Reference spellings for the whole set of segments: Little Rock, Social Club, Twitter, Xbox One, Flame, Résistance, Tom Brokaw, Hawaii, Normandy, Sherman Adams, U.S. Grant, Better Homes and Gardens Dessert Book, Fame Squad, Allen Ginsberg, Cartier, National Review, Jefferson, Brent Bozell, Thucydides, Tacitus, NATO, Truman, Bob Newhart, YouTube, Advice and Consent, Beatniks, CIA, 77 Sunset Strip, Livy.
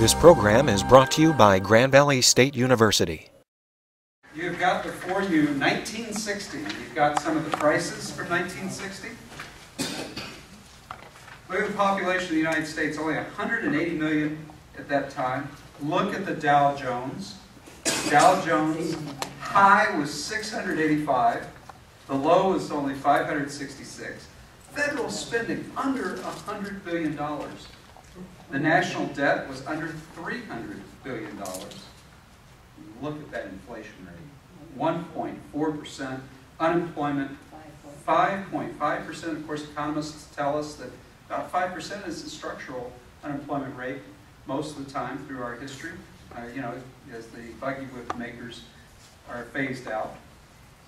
This program is brought to you by Grand Valley State University. You've got before you 1960. You've got some of the prices from 1960. Look at the population of the United States, only 180 million at that time. Look at the Dow Jones. Dow Jones high was 685. The low was only 566. Federal spending under $100 billion. The national debt was under $300 billion. Look at that inflation rate. 1.4%. Unemployment, 5.5%. Of course, economists tell us that about 5% is the structural unemployment rate most of the time through our history, as the buggy whip makers are phased out.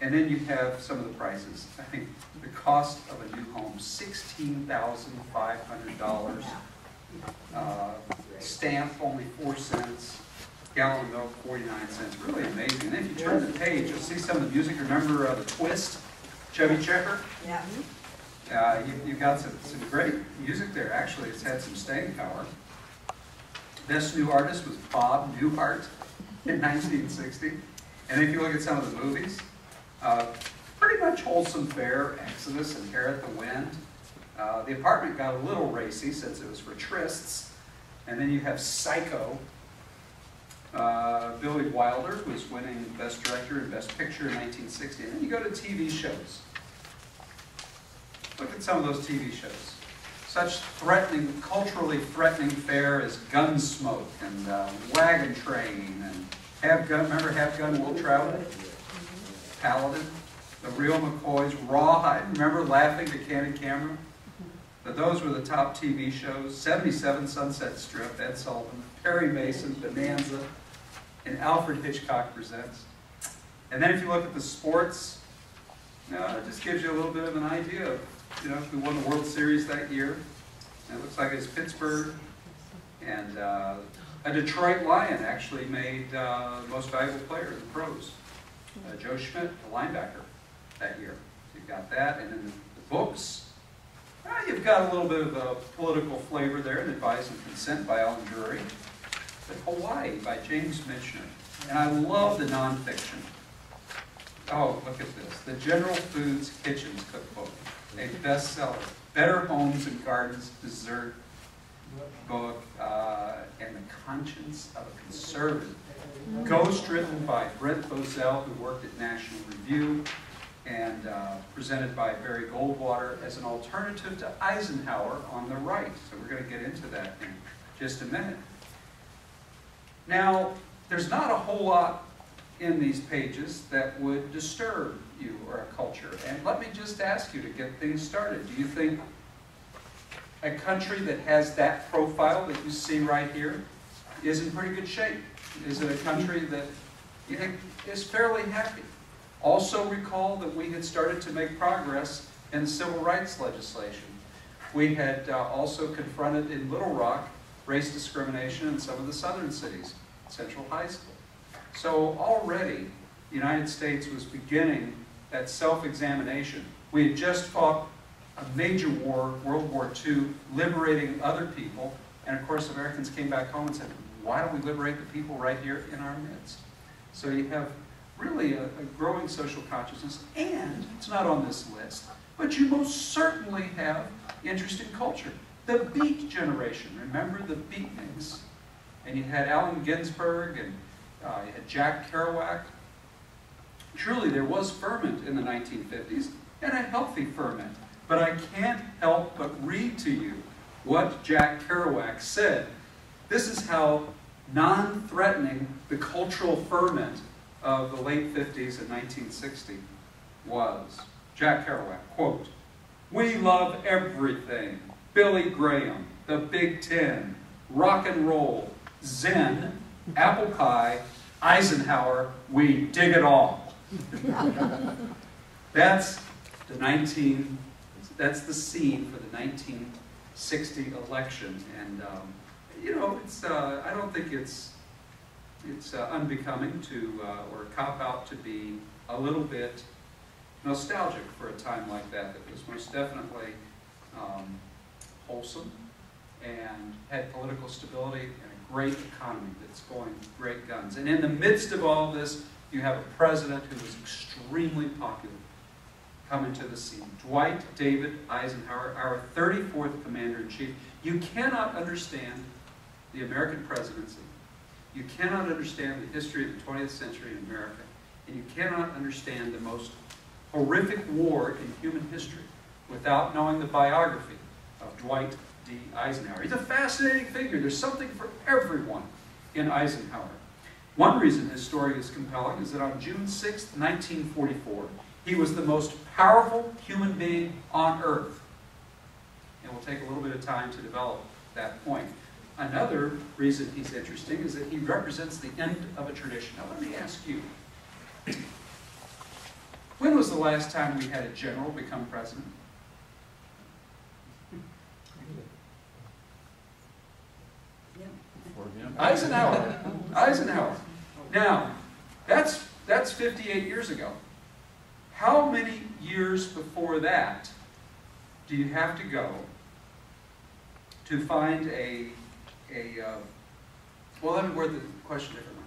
And then you have some of the prices. I think the cost of a new home, $16,500. Stamp, only 4 cents. Gallon of milk, 49 cents. Really amazing. And if you turn the page, you'll see some of the music. Remember the twist, Chubby Checker? Yeah. You've got some great music there. Actually, it's had some staying power. This new artist was Bob Newhart in 1960. And if you look at some of the movies, pretty much wholesome fare, Exodus, Inherit the Wind. The Apartment got a little racy since it was for trysts. And then you have Psycho. Billy Wilder was winning Best Director and Best Picture in 1960. And then you go to TV shows. Look at some of those TV shows. Such threatening, culturally threatening fare as Gunsmoke and Wagon Train and Have Gun. Remember Have Gun Will Travel? Paladin, The Real McCoys, Rawhide. Remember Laughing to Candid Camera? But those were the top TV shows. 77 Sunset Strip, Ed Sullivan, Perry Mason, Bonanza, and Alfred Hitchcock Presents. And then if you look at the sports, it just gives you a little bit of an idea of who won the World Series that year. And it looks like it's Pittsburgh. And a Detroit Lion actually made the most valuable player in the pros. Joe Schmidt, the linebacker, that year. So you've got that. And then the books. You've got a little bit of a political flavor there in Advice and Consent by Alan Drury. But Hawaii by James Michener. And I love the nonfiction. Oh, look at this. The General Foods Kitchens Cookbook. A bestseller. Better Homes and Gardens Dessert Book. And The Conscience of a Conservative. Ghost written by Brent Bozell, who worked at National Review, and presented by Barry Goldwater as an alternative to Eisenhower on the right. So we're going to get into that in just a minute. Now, there's not a whole lot in these pages that would disturb you or a culture. And let me just ask you to get things started. Do you think a country that has that profile that you see right here is in pretty good shape? Is it a country that you think is fairly happy? Also recall that we had started to make progress in civil rights legislation. We had also confronted in Little Rock race discrimination in some of the southern cities, Central High School. So already the United States was beginning that self-examination. We had just fought a major war, World War II, liberating other people. And of course, Americans came back home and said, why don't we liberate the people right here in our midst? So you have really a growing social consciousness, and it's not on this list, but you most certainly have interest in culture. The Beat Generation, remember the beatniks? And you had Allen Ginsberg, and you had Jack Kerouac. Truly, there was ferment in the 1950s, and a healthy ferment. But I can't help but read to you what Jack Kerouac said. This is how non-threatening the cultural ferment of the late 50s and 1960 was. Jack Kerouac, quote, "We love everything. Billy Graham, the Big Ten, rock and roll, Zen, apple pie, Eisenhower, we dig it all." That's the scene for the 1960 election. And I don't think it's unbecoming to, or cop out to be a little bit nostalgic for a time like that. That was most definitely wholesome and had political stability and a great economy that's going great guns. And in the midst of all this, you have a president who was extremely popular coming to the scene. Dwight David Eisenhower, our 34th Commander-in-Chief. You cannot understand the American presidency. You cannot understand the history of the 20th century in America. And you cannot understand the most horrific war in human history without knowing the biography of Dwight D. Eisenhower. He's a fascinating figure. There's something for everyone in Eisenhower. One reason his story is compelling is that on June 6, 1944, he was the most powerful human being on earth. And we'll take a little bit of time to develop that point. Another reason he's interesting is that he represents the end of a tradition. Now let me ask you, when was the last time we had a general become president? Eisenhower. Now, that's 58 years ago. How many years before that do you have to go to find well, let me word the question differently.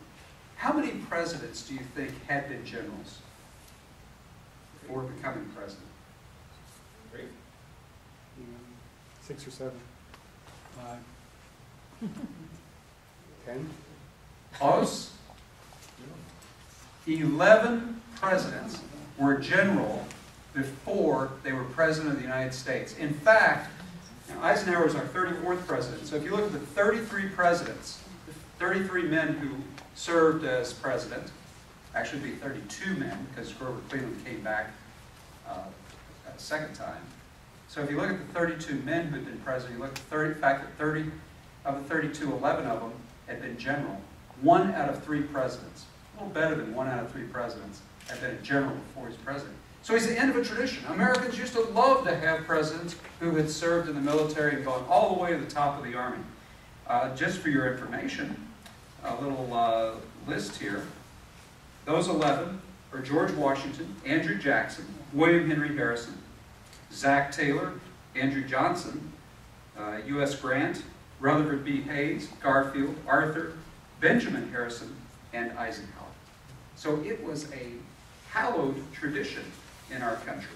How many presidents do you think had been generals before becoming president? 3? 6 or 7. 5. 10? Close. 11 presidents were general before they were president of the United States. In fact, Eisenhower is our 34th president. So if you look at the 33 presidents, the 33 men who served as president, actually it'd be 32 men because Grover Cleveland came back a second time. So if you look at the 32 men who'd been president, you look at the fact that 30 of the 32, 11 of them had been general. 1 out of 3 presidents, a little better than 1 out of 3 presidents, had been a general before he was president. So he's the end of a tradition. Americans used to love to have presidents who had served in the military and gone all the way to the top of the army. Just for your information, a little list here. Those 11 are George Washington, Andrew Jackson, William Henry Harrison, Zach Taylor, Andrew Johnson, U.S. Grant, Rutherford B. Hayes, Garfield, Arthur, Benjamin Harrison, and Eisenhower. So it was a hallowed tradition in our country.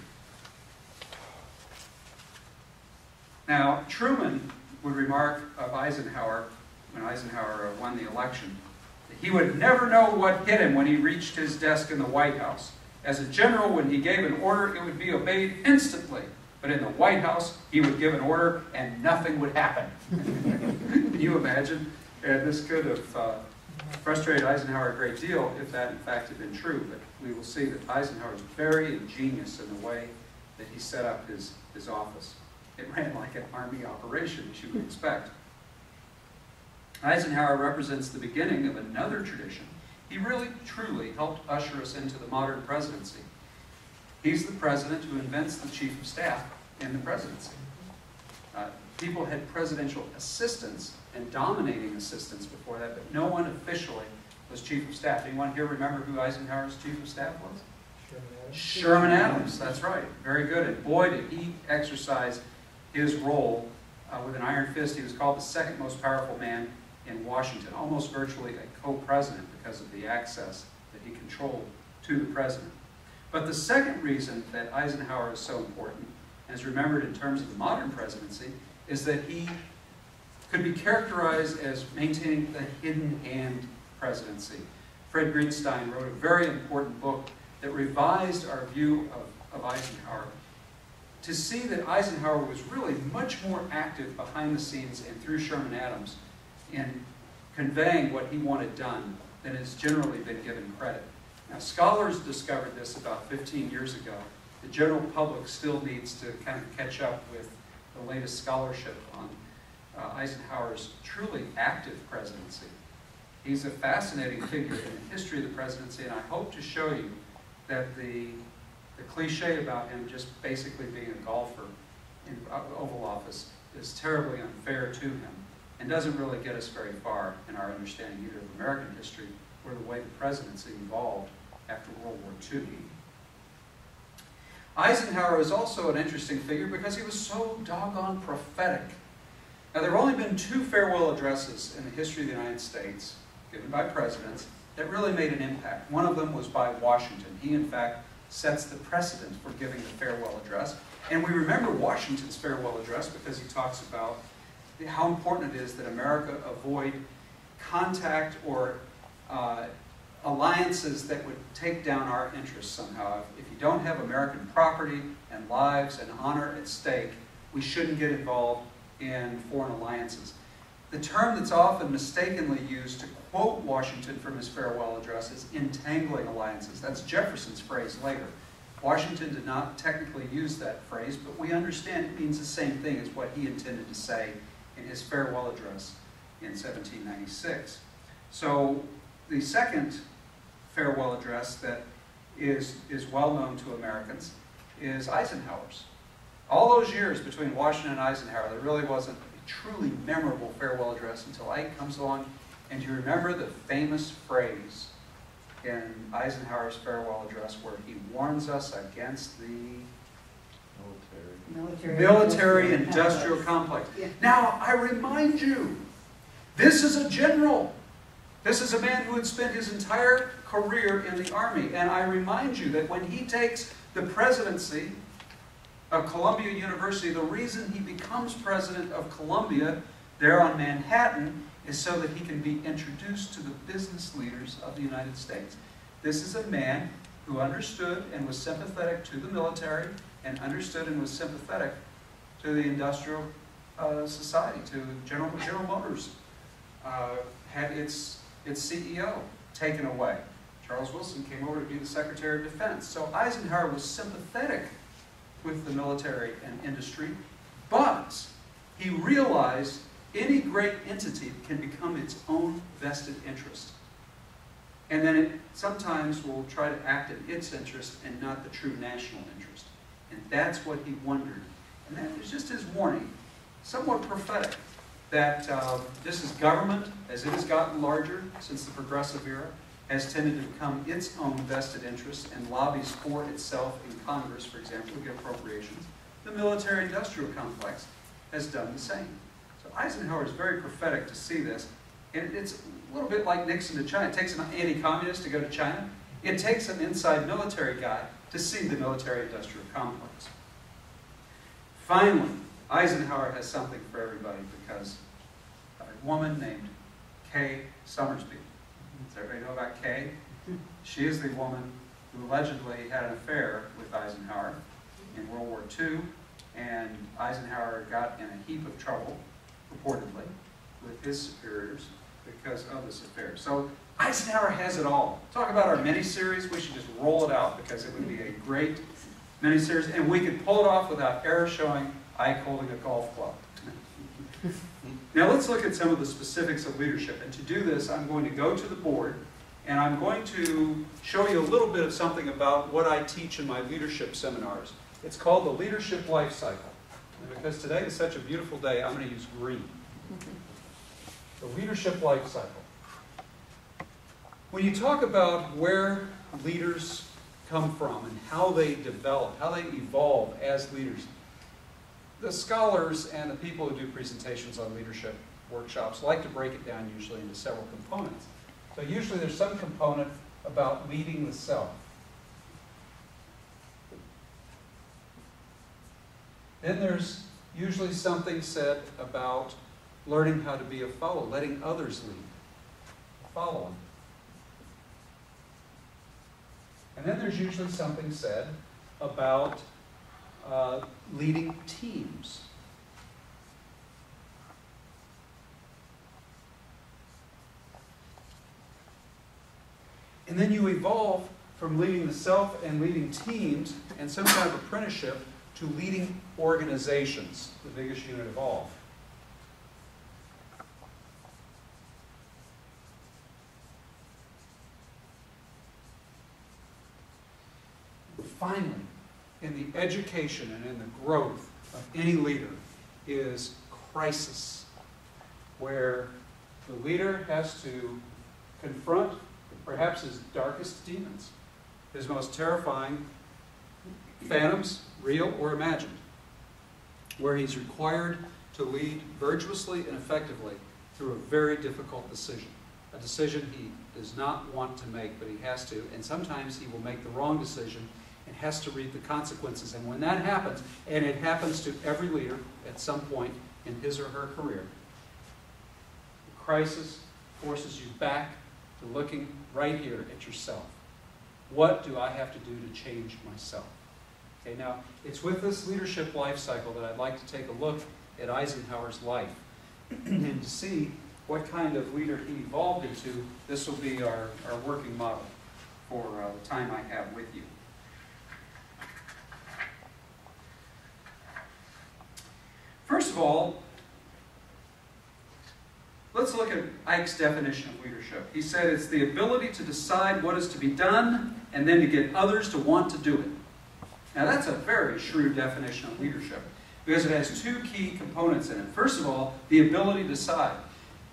Now, Truman would remark of Eisenhower, when Eisenhower won the election, that he would never know what hit him when he reached his desk in the White House. As a general, when he gave an order, it would be obeyed instantly. But in the White House, he would give an order and nothing would happen. Can you imagine? And this could have frustrated Eisenhower a great deal if that, in fact, had been true. But we will see that Eisenhower was very ingenious in the way that he set up his office. It ran like an army operation, as you would expect. Eisenhower represents the beginning of another tradition. He really, truly helped usher us into the modern presidency. He's the president who invents the chief of staff in the presidency. People had presidential assistants and dominating assistants before that, but no one officially was chief of staff. Anyone here remember who Eisenhower's chief of staff was? Sherman Adams, that's right. Very good. And boy, did he exercise his role with an iron fist. He was called the second most powerful man in Washington, almost virtually a co-president because of the access that he controlled to the president. But the second reason that Eisenhower is so important, and is remembered in terms of the modern presidency, is that he could be characterized as maintaining the hidden hand presidency. Fred Greenstein wrote a very important book that revised our view of Eisenhower to see that Eisenhower was really much more active behind the scenes and through Sherman Adams in conveying what he wanted done than has generally been given credit. Now, scholars discovered this about 15 years ago. The general public still needs to kind of catch up with the latest scholarship on Eisenhower's truly active presidency. He's a fascinating figure in the history of the presidency, and I hope to show you that the cliche about him just basically being a golfer in the Oval Office is terribly unfair to him and doesn't really get us very far in our understanding either of American history or the way the presidency evolved after World War II. Eisenhower is also an interesting figure because he was so doggone prophetic. Now, there have only been two farewell addresses in the history of the United States given by presidents that really made an impact. One of them was by Washington. He, in fact, sets the precedent for giving the farewell address. And we remember Washington's farewell address because he talks about how important it is that America avoid contact or alliances that would take down our interests somehow. If you don't have American property and lives and honor at stake, we shouldn't get involved in foreign alliances. The term that's often mistakenly used to quote Washington from his farewell address is entangling alliances. That's Jefferson's phrase later. Washington did not technically use that phrase, but we understand it means the same thing as what he intended to say in his farewell address in 1796. So the second farewell address that is well known to Americans is Eisenhower's. All those years between Washington and Eisenhower, there really wasn't a truly memorable farewell address until Ike comes along. And you remember the famous phrase in Eisenhower's farewell address where he warns us against the military-industrial complex. Yeah. Now, I remind you, this is a general. This is a man who had spent his entire career in the Army. And I remind you that when he takes the presidency of Columbia University, the reason he becomes president of Columbia there on Manhattan is so that he can be introduced to the business leaders of the United States. This is a man who understood and was sympathetic to the military and understood and was sympathetic to the industrial society, to General Motors. Had its CEO taken away. Charles Wilson came over to be the Secretary of Defense. So Eisenhower was sympathetic with the military and industry, but he realized any great entity can become its own vested interest. And then it sometimes will try to act in its interest and not the true national interest. And that's what he wondered. And that was just his warning, somewhat prophetic, that this is government, as it has gotten larger since the Progressive Era, has tended to become its own vested interests and lobbies for itself in Congress, for example, to get appropriations. The military-industrial complex has done the same. So Eisenhower is very prophetic to see this. And it's a little bit like Nixon to China. It takes an anti-communist to go to China. It takes an inside military guy to see the military-industrial complex. Finally, Eisenhower has something for everybody because of a woman named Kay Summersby. Does everybody know about Kay? She is the woman who allegedly had an affair with Eisenhower in World War II, and Eisenhower got in a heap of trouble, reportedly, with his superiors because of this affair. So Eisenhower has it all. Talk about our miniseries. We should just roll it out because it would be a great miniseries, and we could pull it off without ever showing Ike holding a golf club. Now let's look at some of the specifics of leadership. And to do this, I'm going to go to the board, and I'm going to show you a little bit of something about what I teach in my leadership seminars. It's called the Leadership Life Cycle. And because today is such a beautiful day, I'm going to use green. The Leadership Life Cycle. When you talk about where leaders come from and how they develop, how they evolve as leaders, the scholars and the people who do presentations on leadership workshops like to break it down usually into several components. So usually there's some component about leading the self. Then there's usually something said about learning how to be a follower, letting others lead, following. And then there's usually something said about leading teams. And then you evolve from leading the self and leading teams and some kind of apprenticeship to leading organizations, the biggest unit of all. Finally, in the education and in the growth of any leader is crisis, where the leader has to confront perhaps his darkest demons, his most terrifying phantoms, real or imagined, where he's required to lead virtuously and effectively through a very difficult decision, a decision he does not want to make, but he has to, and sometimes he will make the wrong decision and has to reap the consequences. And when that happens, and it happens to every leader at some point in his or her career, the crisis forces you back to looking right here at yourself. What do I have to do to change myself? Okay, now, it's with this leadership life cycle that I'd like to take a look at Eisenhower's life and to see what kind of leader he evolved into. This will be our working model for the time I have with you. First of all, let's look at Ike's definition of leadership. He said it's the ability to decide what is to be done and then to get others to want to do it. Now that's a very shrewd definition of leadership because it has two key components in it. First of all, the ability to decide.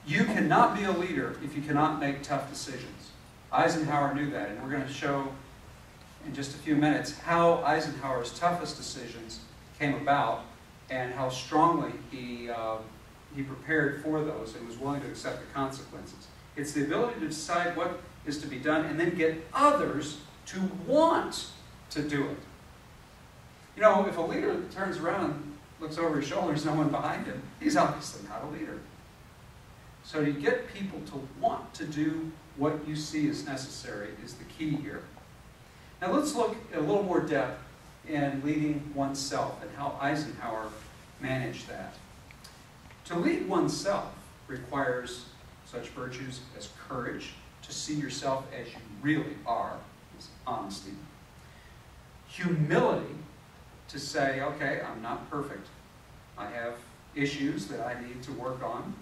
You cannot be a leader if you cannot make tough decisions. Eisenhower knew that, and we're going to show in just a few minutes how Eisenhower's toughest decisions came about and how strongly he prepared for those and was willing to accept the consequences. It's the ability to decide what is to be done and then get others to want to do it. You know, if a leader turns around and looks over his shoulder, there's no one behind him, he's obviously not a leader. So to get people to want to do what you see is necessary is the key here. Now let's look at a little more depth in leading oneself and how Eisenhower managed that. To lead oneself requires such virtues as courage, to see yourself as you really are, is honesty. Humility, to say, okay, I'm not perfect. I have issues that I need to work on.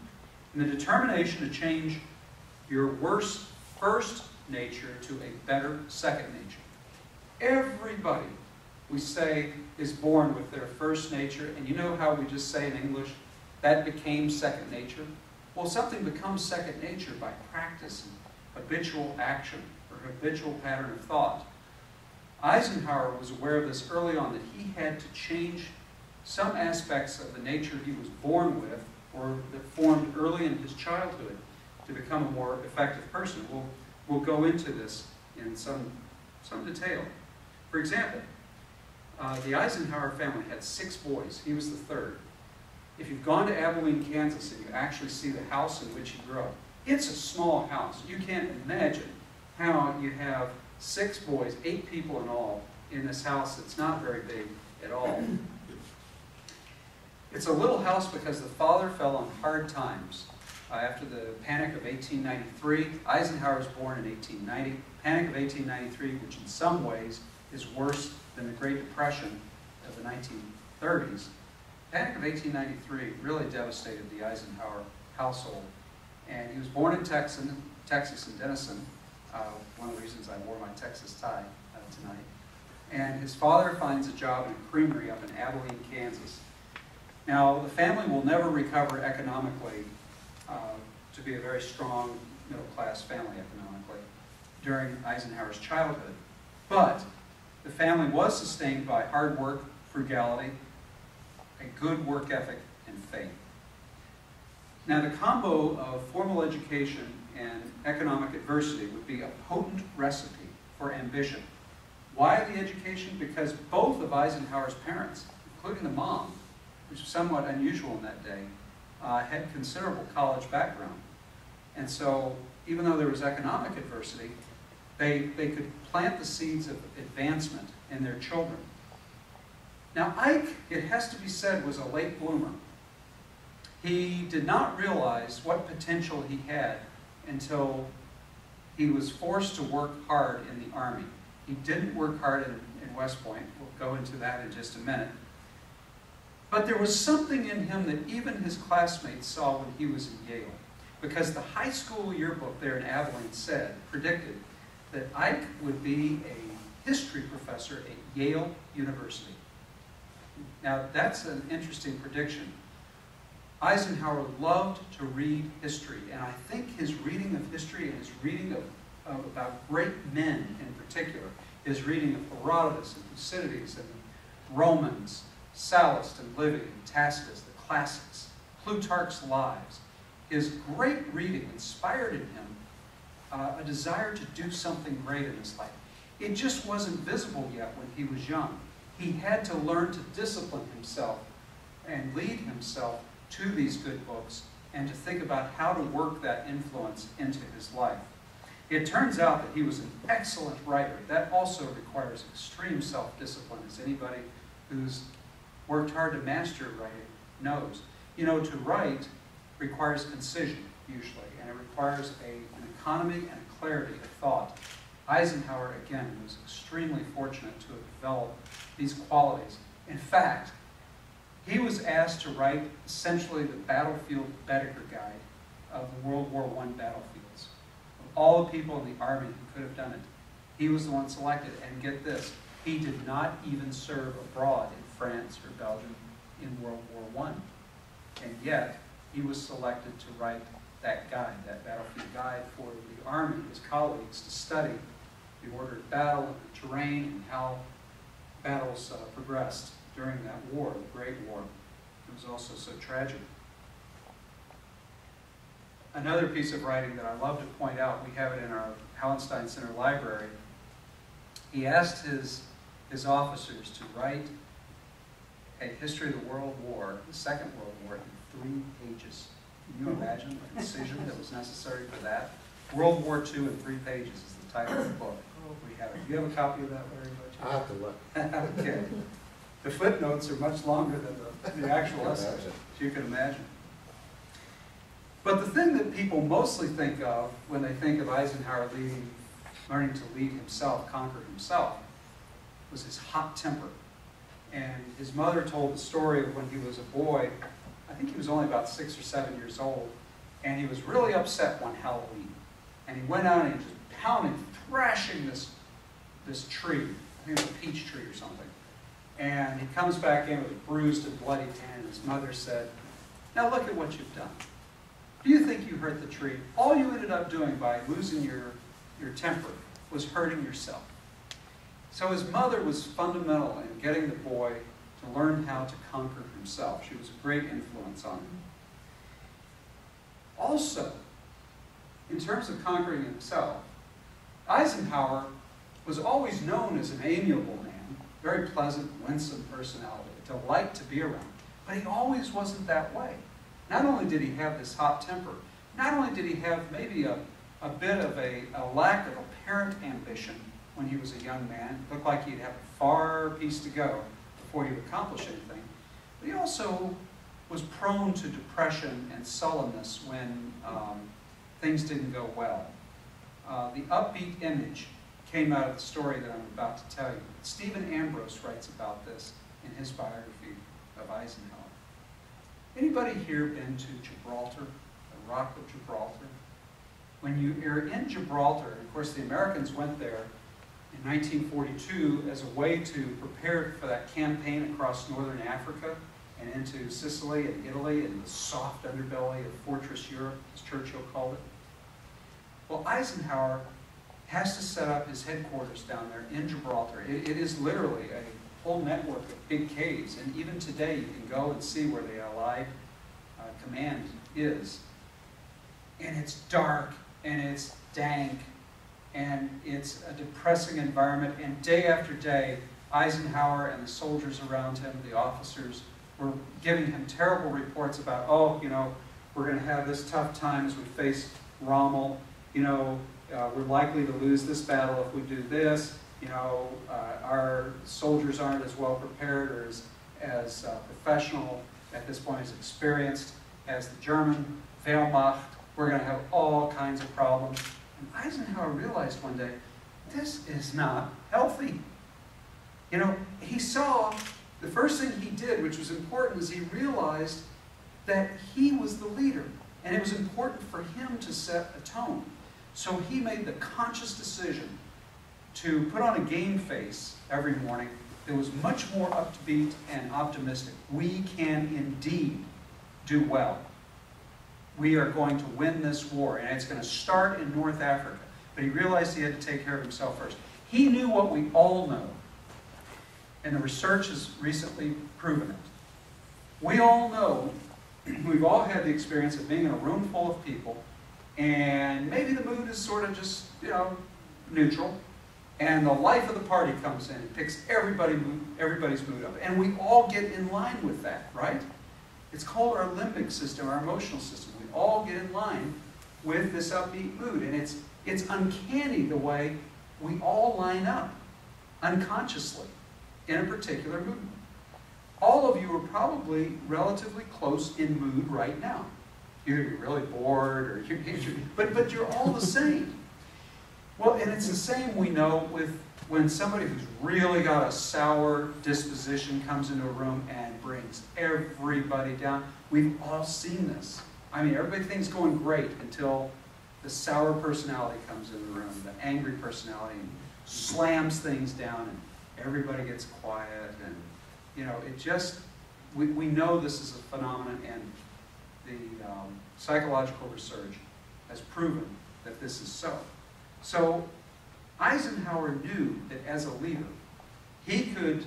And the determination to change your worst first nature to a better second nature. Everybody, we say, is born with their first nature, and you know how we just say in English, that became second nature? Well, something becomes second nature by practice and habitual action or habitual pattern of thought. Eisenhower was aware of this early on, that he had to change some aspects of the nature he was born with or that formed early in his childhood to become a more effective person. We'll go into this in some detail. For example, the Eisenhower family had 6 boys. He was the third. If you've gone to Abilene, Kansas, and you actually see the house in which he grew up, it's a small house. You can't imagine how you have 6 boys, 8 people in all, in this house that's not very big at all. It's a little house because the father fell on hard times. After the Panic of 1893, Eisenhower was born in 1890. Panic of 1893, which in some ways is worse than the Great Depression of the 1930s, Panic of 1893 really devastated the Eisenhower household, and he was born in Texas, in Denison, one of the reasons I wore my Texas tie tonight, and his father finds a job in a creamery up in Abilene, Kansas. Now, the family will never recover economically to be a very strong middle-class family economically during Eisenhower's childhood, but the family was sustained by hard work, frugality, a good work ethic, and faith. Now the combo of formal education and economic adversity would be a potent recipe for ambition. Why the education? Because both of Eisenhower's parents, including the mom, which was somewhat unusual in that day, had considerable college background. And so even though there was economic adversity, they could plant the seeds of advancement in their children. Now Ike, it has to be said, was a late bloomer. He did not realize what potential he had until he was forced to work hard in the Army. He didn't work hard in West Point. We'll go into that in just a minute. But there was something in him that even his classmates saw when he was in Yale, because the high school yearbook there in Abilene predicted that Ike would be a history professor at Yale University. Now, that's an interesting prediction. Eisenhower loved to read history, and I think his reading of history and his reading of about great men in particular, his reading of Herodotus and Thucydides and Romans, Sallust and Livy and Tacitus, the classics, Plutarch's Lives. His great reading inspired in him a desire to do something great in his life. It just wasn't visible yet when he was young. He had to learn to discipline himself and lead himself to these good books and to think about how to work that influence into his life. It turns out that he was an excellent writer. That also requires extreme self-discipline, as anybody who's worked hard to master writing knows. You know, to write requires concision, usually, and it requires an economy and a clarity of thought. Eisenhower, again, was extremely fortunate to have developed these qualities. In fact, he was asked to write essentially the battlefield Baedeker guide of the World War I battlefields. Of all the people in the Army who could have done it, he was the one selected. And get this, he did not even serve abroad in France or Belgium in World War I. And yet, he was selected to write that guide, that battlefield guide for the Army, his colleagues, to study the order of battle and the terrain and how battles progressed during that war, the Great War. It was also so tragic. Another piece of writing that I love to point out, we have it in our Hallenstein Center library. He asked his officers to write a history of the World War, the Second World War, in 3 pages. Can you imagine the decision that was necessary for that? World War II in 3 pages is the title of the book. We have it. Do you have a copy of that, Larry? I have to look. Okay. The footnotes are much longer than the actual essay, as you can imagine. But the thing that people mostly think of when they think of Eisenhower learning to lead himself, conquer himself, was his hot temper. And his mother told the story of when he was a boy. I think he was only about 6 or 7 years old, and he was really upset one Halloween. And he went out and he was just pounding, thrashing this tree. I think it was a peach tree or something. And he comes back in with a bruised and bloody hand, and his mother said, "Now look at what you've done. Do you think you hurt the tree? All you ended up doing by losing your temper was hurting yourself." So his mother was fundamental in getting the boy to learn how to conquer himself. She was a great influence on him. Also, in terms of conquering himself, Eisenhower was always known as an amiable man, very pleasant, winsome personality, a delight to be around. But he always wasn't that way. Not only did he have this hot temper, not only did he have maybe a bit of a lack of apparent ambition when he was a young man. It looked like he'd have a far piece to go before he would accomplish anything. But he also was prone to depression and sullenness when things didn't go well. The upbeat image came out of the story that I'm about to tell you. Stephen Ambrose writes about this in his biography of Eisenhower. Anybody here been to Gibraltar, the Rock of Gibraltar? When you're in Gibraltar, of course the Americans went there in 1942 as a way to prepare for that campaign across northern Africa and into Sicily and Italy and the soft underbelly of Fortress Europe, as Churchill called it. Well, Eisenhower has to set up his headquarters down there in Gibraltar. It is literally a whole network of big caves, and even today you can go and see where the Allied command is. And it's dark, and it's dank, and it's a depressing environment, and day after day, Eisenhower and the soldiers around him, the officers, were giving him terrible reports about, oh, you know, we're going to have this tough time as we face Rommel, you know, we're likely to lose this battle if we do this, you know, our soldiers aren't as well prepared or as professional at this point, as experienced as the German Wehrmacht, we're going to have all kinds of problems. And Eisenhower realized one day, this is not healthy. You know, he saw, the first thing he did, which was important, is he realized that he was the leader, and it was important for him to set a tone. So he made the conscious decision to put on a game face every morning that was much more upbeat and optimistic. We can indeed do well. We are going to win this war, and it's going to start in North Africa. But he realized he had to take care of himself first. He knew what we all know, and the research has recently proven it. We all know we've all had the experience of being in a room full of people, and maybe the mood is sort of just, you know, neutral, and the life of the party comes in and picks everybody's mood up, and we all get in line with that, right? It's called our limbic system, our emotional system. We all get in line with this upbeat mood, and it's uncanny the way we all line up unconsciously in a particular mood. All of you are probably relatively close in mood right now. Either you're really bored, or but you're all the same. Well, and it's the same we know with when somebody who's really got a sour disposition comes into a room and brings everybody down. We've all seen this. I mean, everybody thinks going great until the sour personality comes in the room, the angry personality, and slams things down, and everybody gets quiet, and you know, it just, we know this is a phenomenon, and the psychological research has proven that this is so. So Eisenhower knew that as a leader, he could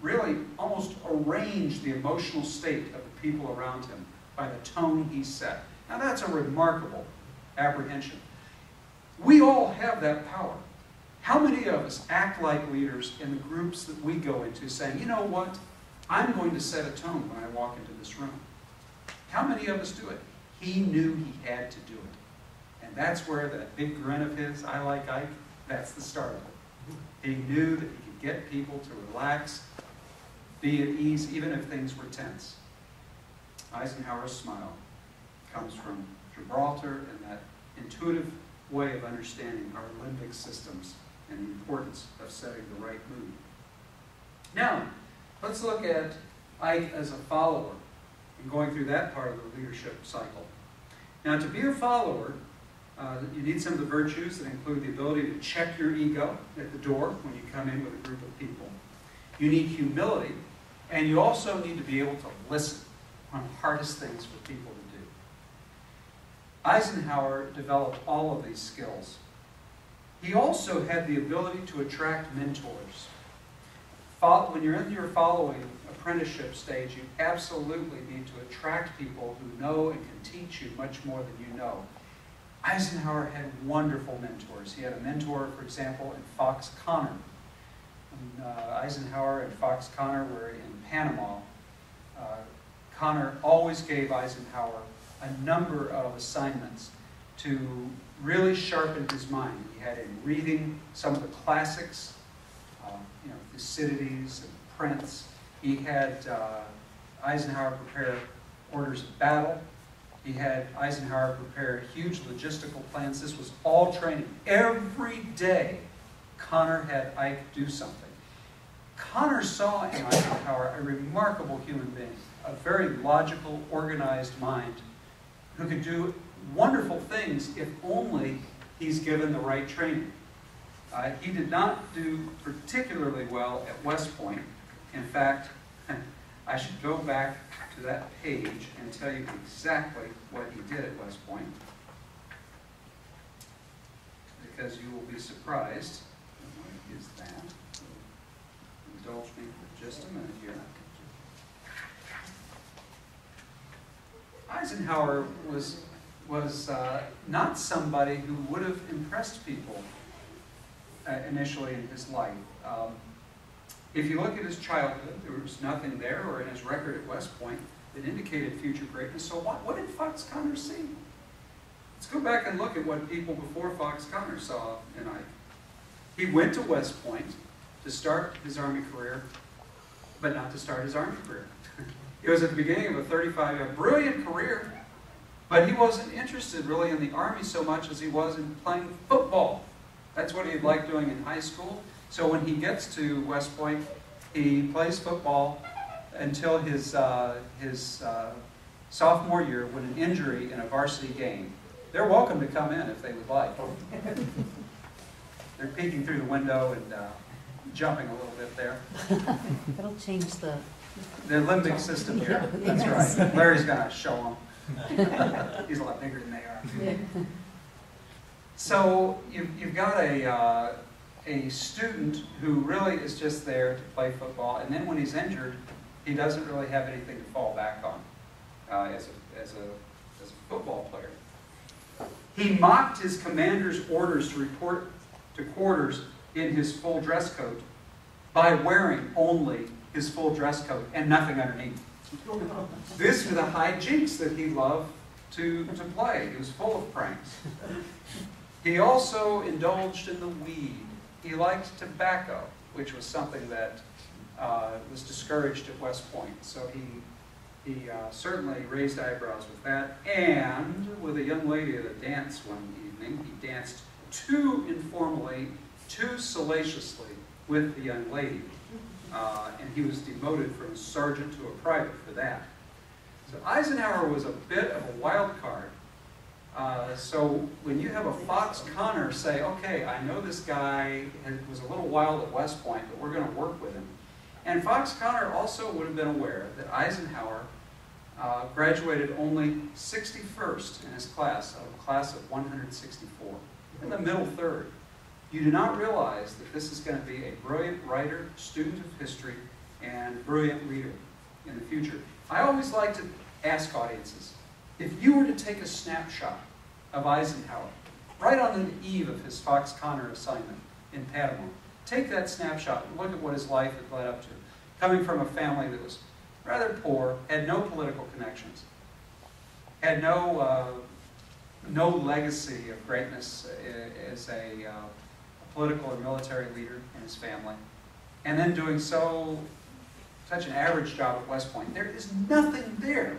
really almost arrange the emotional state of the people around him by the tone he set. Now that's a remarkable apprehension. We all have that power. How many of us act like leaders in the groups that we go into saying, you know what, I'm going to set a tone when I walk into this room? How many of us do it? He knew he had to do it. And that's where that big grin of his, I like Ike, that's the start of it. He knew that he could get people to relax, be at ease, even if things were tense. Eisenhower's smile comes from Gibraltar and that intuitive way of understanding our limbic systems and the importance of setting the right mood. Now, let's look at Ike as a follower and going through that part of the leadership cycle. Now, to be a follower, you need some of the virtues that include the ability to check your ego at the door when you come in with a group of people. You need humility, and you also need to be able to listen, one of the hardest things for people to do. Eisenhower developed all of these skills. He also had the ability to attract mentors. When you're in your following apprenticeship stage, you absolutely need to attract people who know and can teach you much more than you know. Eisenhower had wonderful mentors. He had a mentor, for example, in Fox Connor. When, Eisenhower and Fox Connor were in Panama, Connor always gave Eisenhower a number of assignments to really sharpen his mind. He had him reading some of the classics, you know, Thucydides and Prince. He had Eisenhower prepare orders of battle. He had Eisenhower prepare huge logistical plans. This was all training. Every day, Connor had Ike do something. Connor saw in Eisenhower a remarkable human being, a very logical, organized mind, who could do wonderful things if only he's given the right training. He did not do particularly well at West Point. In fact, I should go back to that page and tell you exactly what he did at West Point, because you will be surprised. What is that? Indulge me for just a minute here. Eisenhower was not somebody who would have impressed people initially in his life. If you look at his childhood, there was nothing there or in his record at West Point that indicated future greatness. So what did Fox Connor see? Let's go back and look at what people before Fox Connor saw in Ike. He went to West Point to start his Army career, but not to start his Army career. It was at the beginning of a 35-year, brilliant career, but he wasn't interested really in the Army so much as he was in playing football. That's what he liked doing in high school. So when he gets to West Point, he plays football until his sophomore year when an injury in a varsity game. They're welcome to come in if they would like. They're peeking through the window and jumping a little bit there. That'll change the limbic system here. That's right. Larry's going to show them. He's a lot bigger than they are. So you've got a student who really is just there to play football, and then when he's injured, he doesn't really have anything to fall back on. as a football player. He mocked his commander's orders to report to quarters in his full dress coat by wearing only his full dress coat and nothing underneath. This was the hijinks that he loved to play. He was full of pranks. He also indulged in the weed. He liked tobacco, which was something that was discouraged at West Point. So he certainly raised eyebrows with that. And with a young lady at a dance one evening, he danced too informally, too salaciously with the young lady. And he was demoted from sergeant to a private for that. So Eisenhower was a bit of a wild card. So when you have a Fox Connor say, okay, I know this guy was a little wild at West Point, but we're going to work with him. And Fox Connor also would have been aware that Eisenhower graduated only 61st in his class, out of a class of 164, in the middle third. You do not realize that this is going to be a brilliant writer, student of history, and brilliant reader in the future. I always like to ask audiences, if you were to take a snapshot of Eisenhower, right on the eve of his Fox Connor assignment in Panama, take that snapshot and look at what his life had led up to. Coming from a family that was rather poor, had no political connections, had no legacy of greatness as a political and military leader in his family, and then doing such an average job at West Point. There is nothing there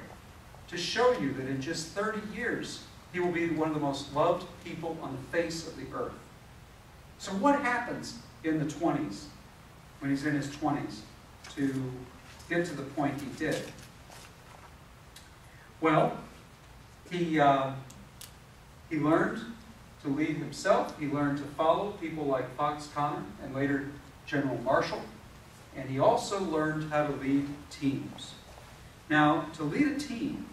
to show you that in just 30 years, he will be one of the most loved people on the face of the earth. So what happens in the 20s, when he's in his 20s, to get to the point he did? Well, he learned to lead himself. He learned to follow people like Fox Connor and later General Marshall. And he also learned how to lead teams. Now, to lead a team,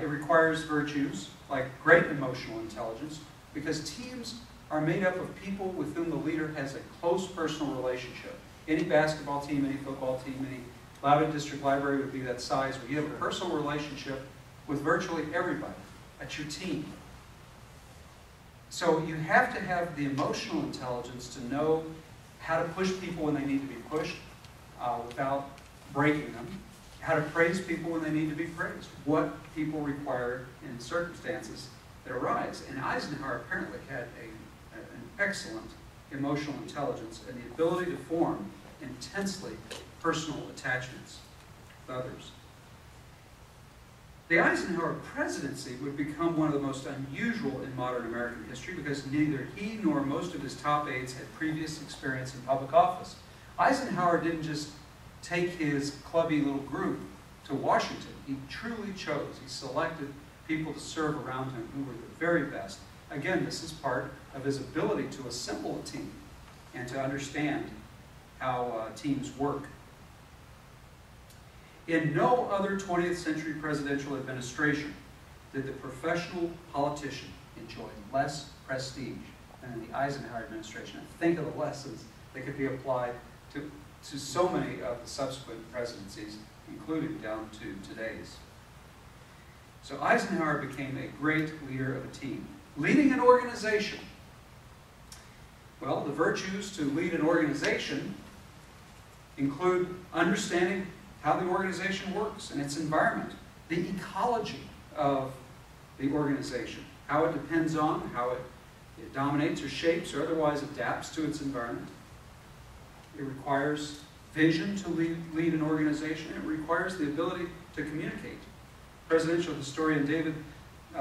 it requires virtues like great emotional intelligence, because teams are made up of people with whom the leader has a close personal relationship. Any basketball team, any football team, any Loudoun District Library would be that size, where you have a personal relationship with virtually everybody at your team. So you have to have the emotional intelligence to know how to push people when they need to be pushed without breaking them, how to praise people when they need to be praised, what people require in circumstances that arise. And Eisenhower apparently had an excellent emotional intelligence and the ability to form intensely personal attachments with others. The Eisenhower presidency would become one of the most unusual in modern American history because neither he nor most of his top aides had previous experience in public office. Eisenhower didn't just take his clubby little group to Washington. He truly chose. He selected people to serve around him who were the very best. Again, this is part of his ability to assemble a team and to understand how teams work. In no other 20th century presidential administration did the professional politician enjoy less prestige than in the Eisenhower administration. And think of the lessons that could be applied to so many of the subsequent presidencies, including down to today's. So Eisenhower became a great leader of a team. Leading an organization. Well, the virtues to lead an organization include understanding how the organization works and its environment, the ecology of the organization, how it depends on, how it dominates or shapes or otherwise adapts to its environment. It requires vision to lead an organization. It requires the ability to communicate. Presidential historian David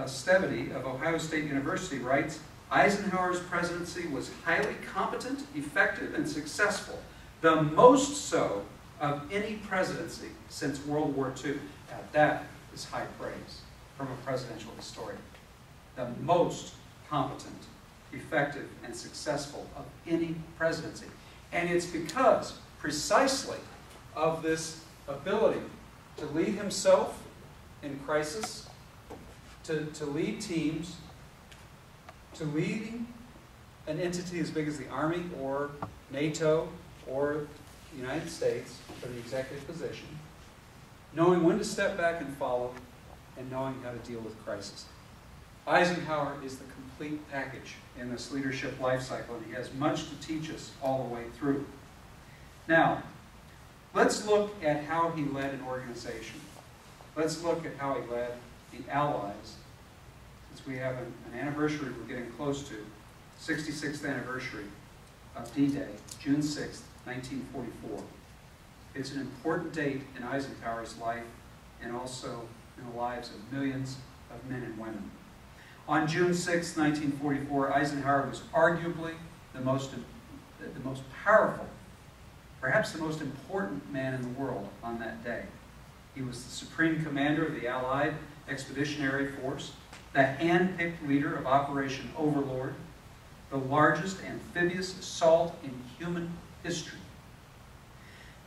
Steveny of Ohio State University writes, Eisenhower's presidency was highly competent, effective, and successful, the most so of any presidency since World War II. Now that is high praise from a presidential historian. The most competent, effective, and successful of any presidency. And it's because precisely of this ability to lead himself in crisis, to lead teams, to leading an entity as big as the Army or NATO or the United States from the executive position, knowing when to step back and follow, and knowing how to deal with crisis. Eisenhower is the complete package in this leadership life cycle, and he has much to teach us all the way through. Now, let's look at how he led an organization. Let's look at how he led the Allies, since we have an anniversary we're getting close to, 66th anniversary of D-Day, June 6th, 1944. It's an important date in Eisenhower's life and also in the lives of millions of men and women. On June 6, 1944, Eisenhower was arguably the most powerful, perhaps the most important man in the world on that day. He was the supreme commander of the Allied Expeditionary Force, the hand-picked leader of Operation Overlord, the largest amphibious assault in human history.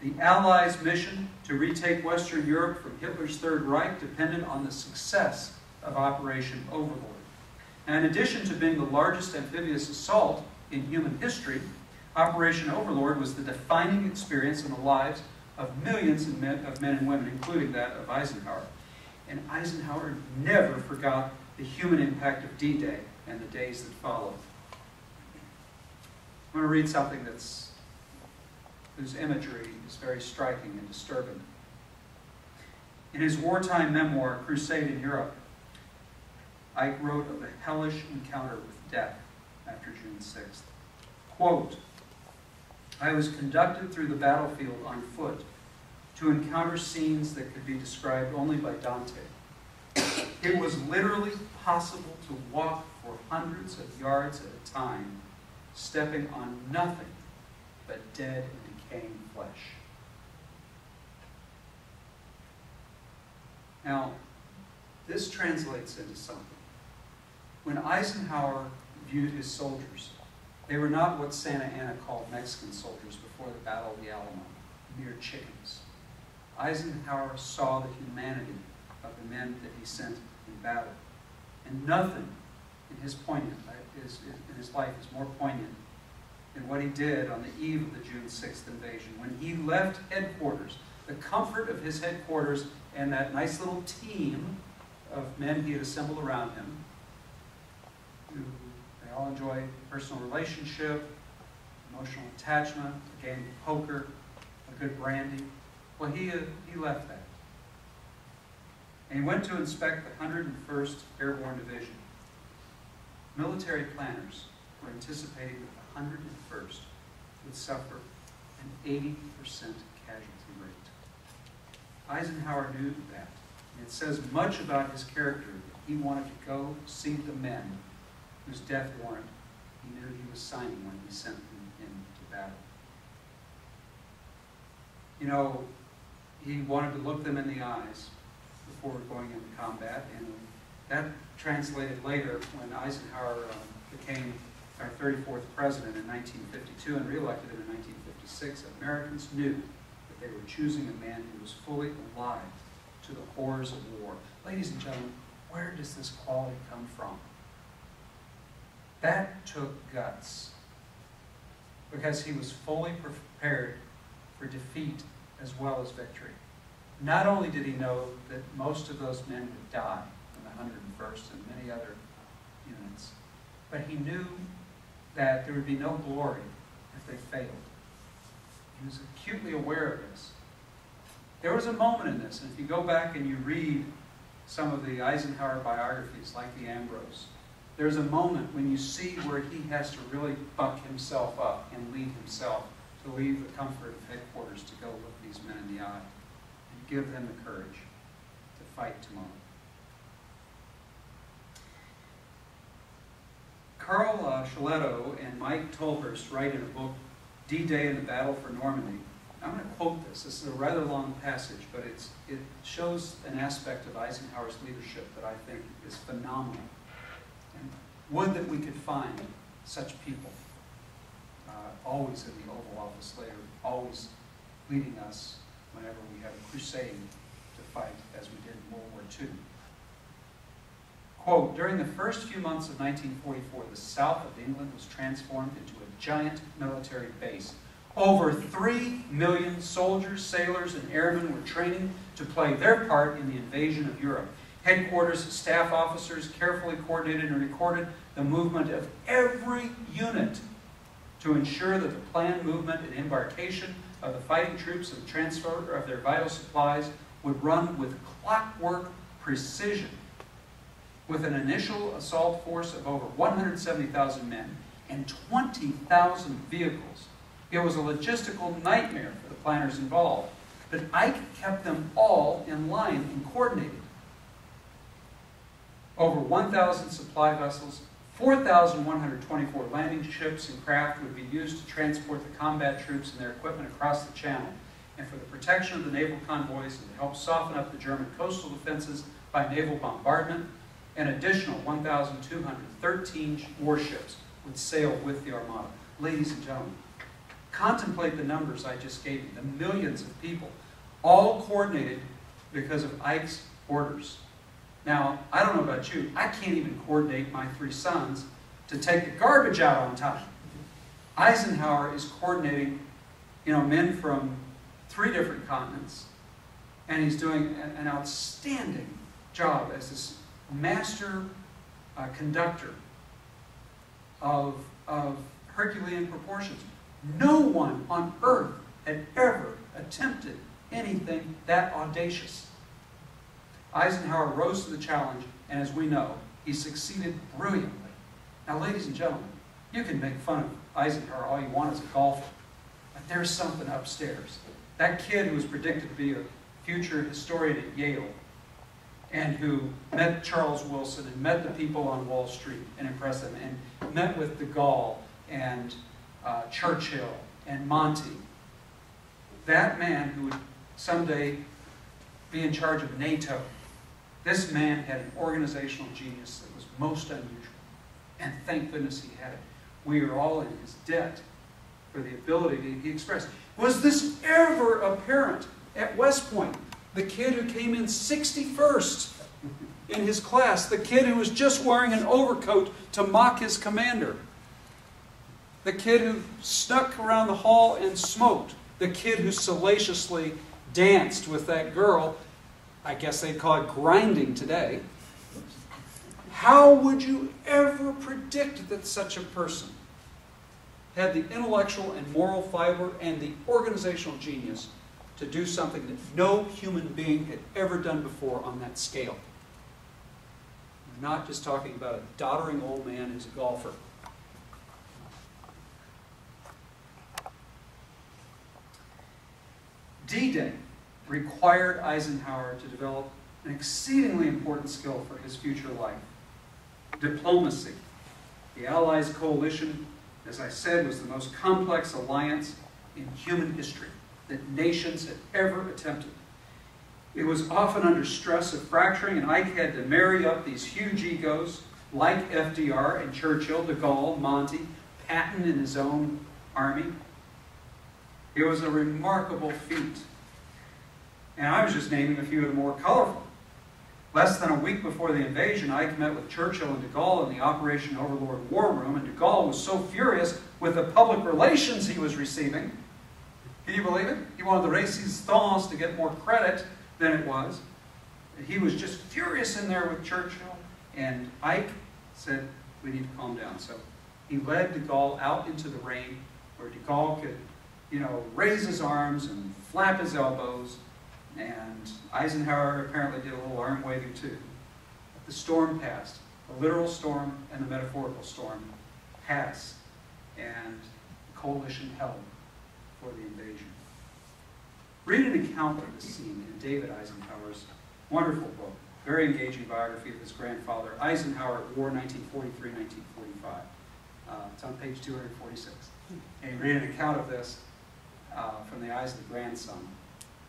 The Allies' mission to retake Western Europe from Hitler's Third Reich depended on the success of Operation Overlord. Now, in addition to being the largest amphibious assault in human history, Operation Overlord was the defining experience in the lives of millions of men and women, including that of Eisenhower. And Eisenhower never forgot the human impact of D-Day and the days that followed. I'm going to read something whose imagery is very striking and disturbing. In his wartime memoir, Crusade in Europe, Ike wrote of the hellish encounter with death after June 6th. Quote, "I was conducted through the battlefield on foot to encounter scenes that could be described only by Dante. It was literally possible to walk for hundreds of yards at a time, stepping on nothing but dead and decaying flesh." Now, this translates into something. When Eisenhower viewed his soldiers, they were not what Santa Anna called Mexican soldiers before the Battle of the Alamo, mere chickens. Eisenhower saw the humanity of the men that he sent in battle. And nothing in his life is more poignant than what he did on the eve of the June 6th invasion, when he left headquarters, the comfort of his headquarters and that nice little team of men he had assembled around him, who they all enjoy personal relationship, emotional attachment, a game of poker, a good brandy. Well, he left that. And he went to inspect the 101st Airborne Division. Military planners were anticipating that the 101st would suffer an 80% casualty rate. Eisenhower knew that. It says much about his character that he wanted to go see the men whose death warrant he knew he was signing when he sent them into battle. You know, he wanted to look them in the eyes before going into combat, and that translated later when Eisenhower became our 34th president in 1952 and reelected him in 1956. Americans knew that they were choosing a man who was fully alive to the horrors of war. Ladies and gentlemen, where does this quality come from? That took guts, because he was fully prepared for defeat as well as victory. Not only did he know that most of those men would die in the 101st and many other units, but he knew that there would be no glory if they failed. He was acutely aware of this. There was a moment in this, and if you go back and you read some of the Eisenhower biographies, like the Ambrose, there's a moment when you see where he has to really buck himself up and lead himself to leave the comfort of headquarters to go look these men in the eye and give them the courage to fight tomorrow. Carl Shaletto and Mike Tolhurst write in a book, D-Day and the Battle for Normandy. I'm going to quote this. This is a rather long passage, but it shows an aspect of Eisenhower's leadership that I think is phenomenal. And would that we could find such people, always in the Oval Office later, always leading us whenever we have a crusade to fight, as we did in World War II. Quote, "During the first few months of 1944, the south of England was transformed into a giant military base Over 3 million soldiers, sailors, and airmen were training to play their part in the invasion of Europe. Headquarters, staff officers carefully coordinated and recorded the movement of every unit to ensure that the planned movement and embarkation of the fighting troops and transfer of their vital supplies would run with clockwork precision. With an initial assault force of over 170,000 men and 20,000 vehicles, it was a logistical nightmare for the planners involved, but Ike kept them all in line and coordinated. Over 1,000 supply vessels, 4,124 landing ships and craft would be used to transport the combat troops and their equipment across the channel, and for the protection of the naval convoys and to help soften up the German coastal defenses by naval bombardment, an additional 1,213 warships would sail with the Armada. Ladies and gentlemen, contemplate the numbers I just gave you, the millions of people, all coordinated because of Ike's orders. Now, I don't know about you, I can't even coordinate my three sons to take the garbage out on time. Eisenhower is coordinating, you know, men from 3 different continents, and he's doing an outstanding job as this master conductor of Herculean proportions. No one on earth had ever attempted anything that audacious. Eisenhower rose to the challenge, and as we know, he succeeded brilliantly. Now, ladies and gentlemen, you can make fun of Eisenhower all you want as a golfer, but there's something upstairs. That kid who was predicted to be a future historian at Yale, and who met Charles Wilson, and met the people on Wall Street, and impressed them, and met with de Gaulle, and Churchill, and Monty. That man who would someday be in charge of NATO, this man had an organizational genius that was most unusual, and thank goodness he had it. We are all in his debt for the ability that he expressed. Was this ever apparent at West Point? The kid who came in 61st in his class, the kid who was just wearing an overcoat to mock his commander, the kid who snuck around the hall and smoked, the kid who salaciously danced with that girl, I guess they'd call it grinding today. How would you ever predict that such a person had the intellectual and moral fiber and the organizational genius to do something that no human being had ever done before on that scale? We're not just talking about a doddering old man who's a golfer. D-Day required Eisenhower to develop an exceedingly important skill for his future life: diplomacy. The Allies' coalition, as I said, was the most complex alliance in human history that nations had ever attempted. It was often under stress of fracturing, and Ike had to marry up these huge egos like FDR and Churchill, de Gaulle, Monty, Patton in his own army. It was a remarkable feat. And I was just naming a few of the more colorful. Less than a week before the invasion, Ike met with Churchill and de Gaulle in the Operation Overlord War Room, and de Gaulle was so furious with the public relations he was receiving. Can you believe it? He wanted the Résistance to get more credit than it was. And he was just furious in there with Churchill, and Ike said, we need to calm down. So he led de Gaulle out into the rain where de Gaulle could, you know, raise his arms and flap his elbows, and Eisenhower apparently did a little arm waving too. The storm passed. The literal storm and the metaphorical storm passed, and the coalition held for the invasion. Read an account of this scene in David Eisenhower's wonderful book, very engaging biography of his grandfather, Eisenhower at War, 1943-1945. It's on page 246. And read an account of this from the eyes of the grandson.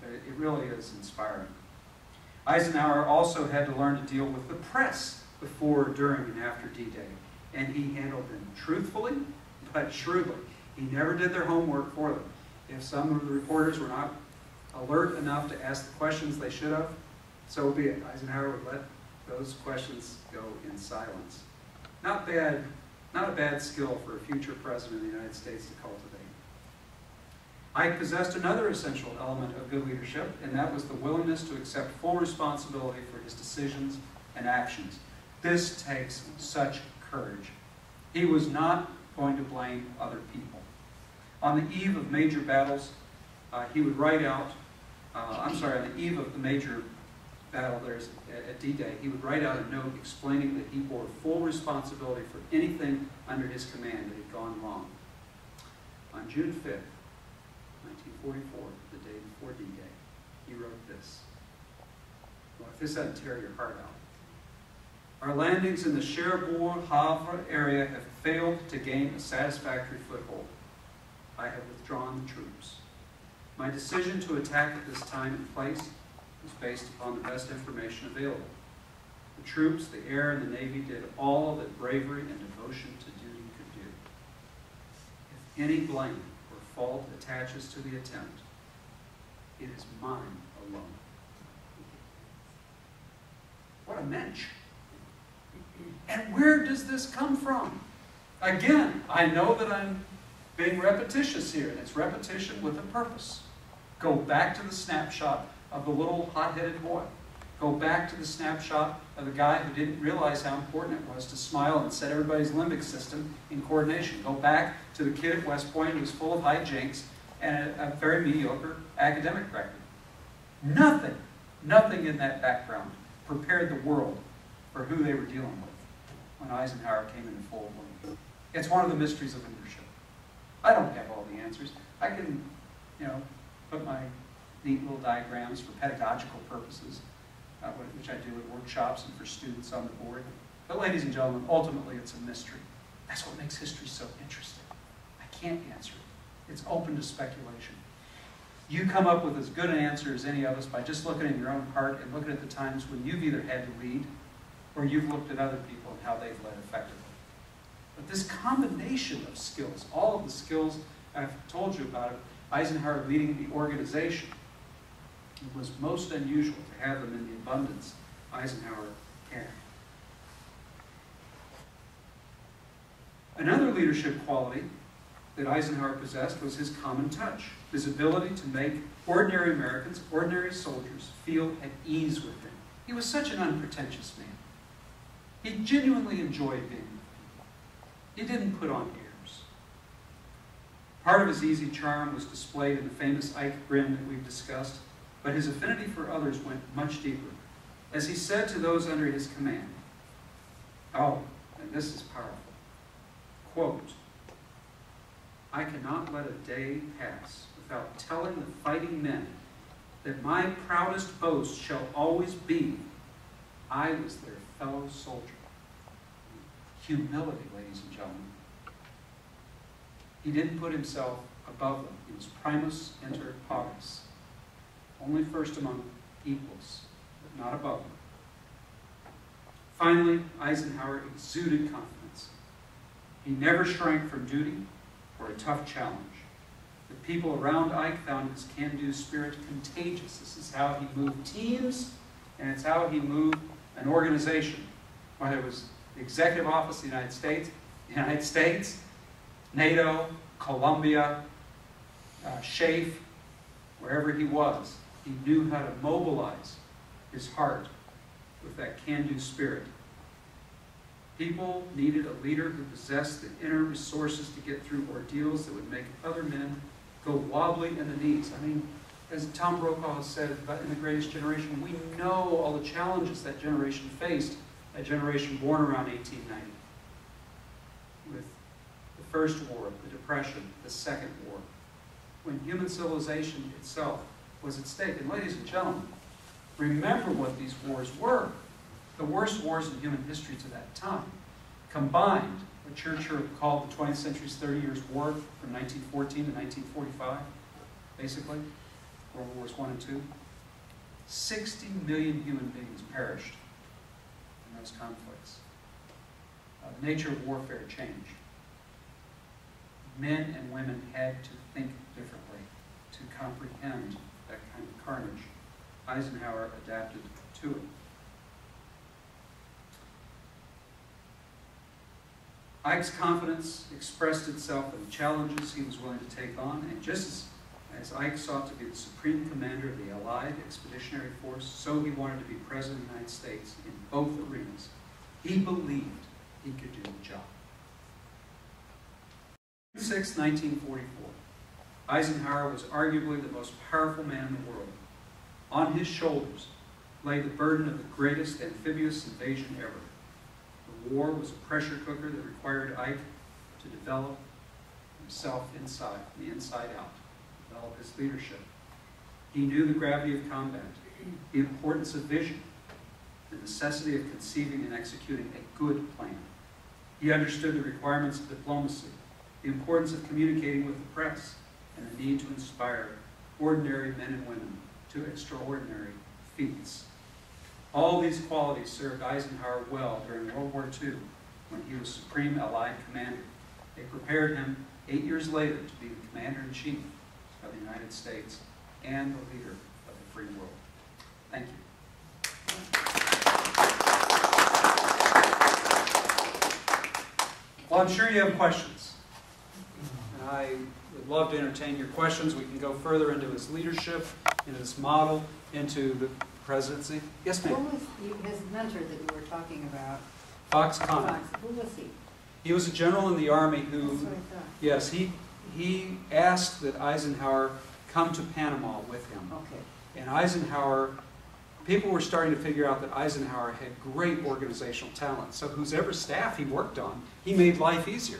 It really is inspiring. Eisenhower also had to learn to deal with the press before, during, and after D-Day, and he handled them truthfully but shrewdly. He never did their homework for them. If some of the reporters were not alert enough to ask the questions they should have, so be it. Eisenhower would let those questions go in silence. Not bad, not a bad skill for a future president of the United States to cultivate. I possessed another essential element of good leadership, and that was the willingness to accept full responsibility for his decisions and actions. This takes such courage. He was not going to blame other people. On the eve of major battles, he would write out, on the eve of the major battle at D-Day, he would write out a note explaining that he bore full responsibility for anything under his command that had gone wrong. On June 5th, 1944, the day before D-Day, he wrote this. Well, if this doesn't tear your heart out. Our landings in the Cherbourg Havre area have failed to gain a satisfactory foothold. I have withdrawn the troops. My decision to attack at this time and place was based upon the best information available. The troops, the air, and the Navy did all that bravery and devotion to duty could do. If any blame or fault attaches to the attempt, it is mine alone. What a mensch! And where does this come from? Again, I know that I'm being repetitious here, and it's repetition with a purpose. Go back to the snapshot of the little hot-headed boy. Go back to the snapshot of the guy who didn't realize how important it was to smile and set everybody's limbic system in coordination. Go back to the kid at West Point who was full of hijinks and a very mediocre academic record. Nothing, nothing in that background prepared the world for who they were dealing with when Eisenhower came into full bloom. It's one of the mysteries of leadership. I don't have all the answers. I can, you know, put my neat little diagrams for pedagogical purposes, which I do at workshops and for students on the board. But ladies and gentlemen, ultimately it's a mystery. That's what makes history so interesting. I can't answer it. It's open to speculation. You come up with as good an answer as any of us by just looking in your own heart and looking at the times when you've either had to lead or you've looked at other people and how they've led effectively. But this combination of skills, all of the skills I've told you about, Eisenhower leading the organization, it was most unusual to have them in the abundance Eisenhower had. Another leadership quality that Eisenhower possessed was his common touch, his ability to make ordinary Americans, ordinary soldiers, feel at ease with him. He was such an unpretentious man. He genuinely enjoyed being with people. He didn't put on airs. Part of his easy charm was displayed in the famous Ike grin that we've discussed, but his affinity for others went much deeper. As he said to those under his command, oh, and this is powerful, quote, I cannot let a day pass without telling the fighting men that my proudest boast shall always be I was their fellow soldier. Humility, ladies and gentlemen. He didn't put himself above them. He was primus inter pares. Only first among equals, but not above them. Finally, Eisenhower exuded confidence. He never shrank from duty or a tough challenge. The people around Ike found his can-do spirit contagious. This is how he moved teams, and it's how he moved an organization, whether it was the Executive Office of the United States, NATO, Colombia, SHAFE, wherever he was, he knew how to mobilize his heart with that can-do spirit. People needed a leader who possessed the inner resources to get through ordeals that would make other men go wobbly in the knees. I mean, as Tom Brokaw has said in The Greatest Generation, we know all the challenges that generation faced, a generation born around 1890, with the First War, the Depression, the Second War, when human civilization itself was at stake. And ladies and gentlemen, remember what these wars were. The worst wars in human history to that time, combined what Churchill called the 20th century's 30 Years' War from 1914 to 1945, basically, World Wars I and II, 60 million human beings perished in those conflicts. The nature of warfare changed. Men and women had to think differently to comprehend that kind of carnage. Eisenhower adapted to it. Ike's confidence expressed itself in the challenges he was willing to take on, and just as As Ike sought to be the supreme commander of the Allied Expeditionary Force, so he wanted to be President of the United States in both arenas. He believed he could do the job. June 6, 1944. Eisenhower was arguably the most powerful man in the world. On his shoulders lay the burden of the greatest amphibious invasion ever. The war was a pressure cooker that required Ike to develop himself inside, the inside out, develop his leadership. He knew the gravity of combat, the importance of vision, the necessity of conceiving and executing a good plan. He understood the requirements of diplomacy, the importance of communicating with the press, and the need to inspire ordinary men and women to extraordinary feats. All these qualities served Eisenhower well during World War II when he was Supreme Allied Commander. They prepared him 8 years later to be the Commander-in-Chief of the United States and the leader of the free world. Thank you. Well, I'm sure you have questions. And I would love to entertain your questions. We can go further into his leadership, into this model, into the presidency. Yes, ma'am? Who was his mentor that you were talking about? Fox Connor. Who was he? He was a general in the Army who, that's what I thought. Yes, he asked that Eisenhower come to Panama with him. Okay. And Eisenhower, people were starting to figure out that Eisenhower had great organizational talent. So whoever staff he worked on, he made life easier.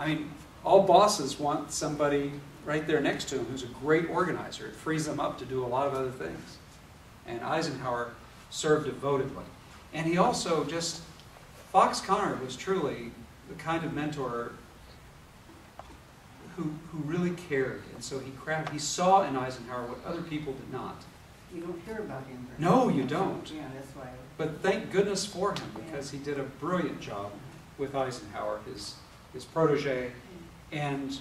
I mean, all bosses want somebody right there next to him who's a great organizer. It frees them up to do a lot of other things. And Eisenhower served devotedly. And he also just, Fox Connor was truly the kind of mentor who really cared. And so he saw in Eisenhower what other people did not. You don't hear about him. No, you don't. Yeah, that's why. But thank goodness for him, because he did a brilliant job with Eisenhower, his protege, and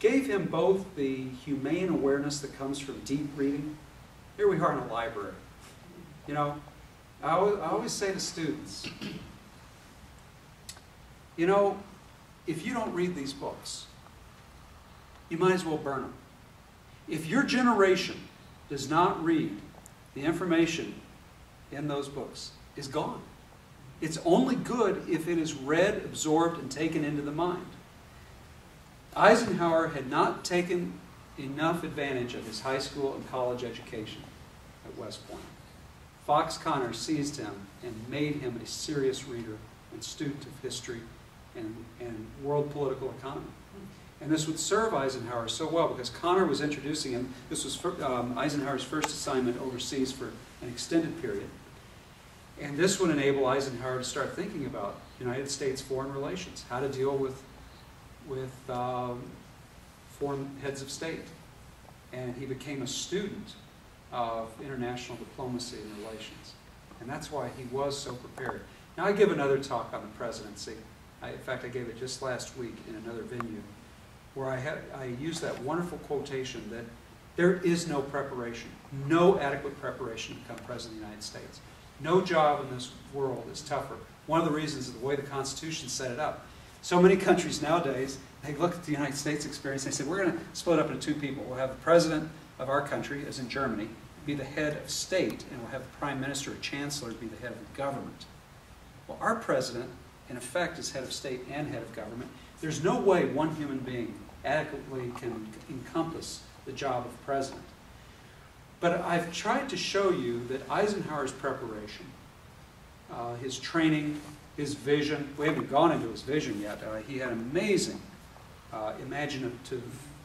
gave him both the humane awareness that comes from deep reading. Here we are in a library. You know, I always say to students, you know, if you don't read these books, you might as well burn them. If your generation does not read, the information in those books is gone. It's only good if it is read, absorbed, and taken into the mind. Eisenhower had not taken enough advantage of his high school and college education at West Point. Fox Connor seized him and made him a serious reader and student of history and world political economy. And this would serve Eisenhower so well because Connor was introducing him. This was Eisenhower's first assignment overseas for an extended period. And this would enable Eisenhower to start thinking about United States foreign relations, how to deal with foreign heads of state. And he became a student of international diplomacy and relations. And that's why he was so prepared. Now, I give another talk on the presidency. In fact, I gave it just last week in another venue where I used that wonderful quotation that there is no preparation, no adequate preparation to become President of the United States. No job in this world is tougher. One of the reasons is the way the Constitution set it up. So many countries nowadays, they look at the United States experience and they say, we're going to split up into two people. We'll have the president of our country, as in Germany, be the head of state, and we'll have the prime minister or chancellor be the head of the government. Well, our president, in effect, is head of state and head of government. There's no way one human being adequately can encompass the job of president. But I've tried to show you that Eisenhower's preparation, his training, his vision, we haven't gone into his vision yet. He had amazing imaginative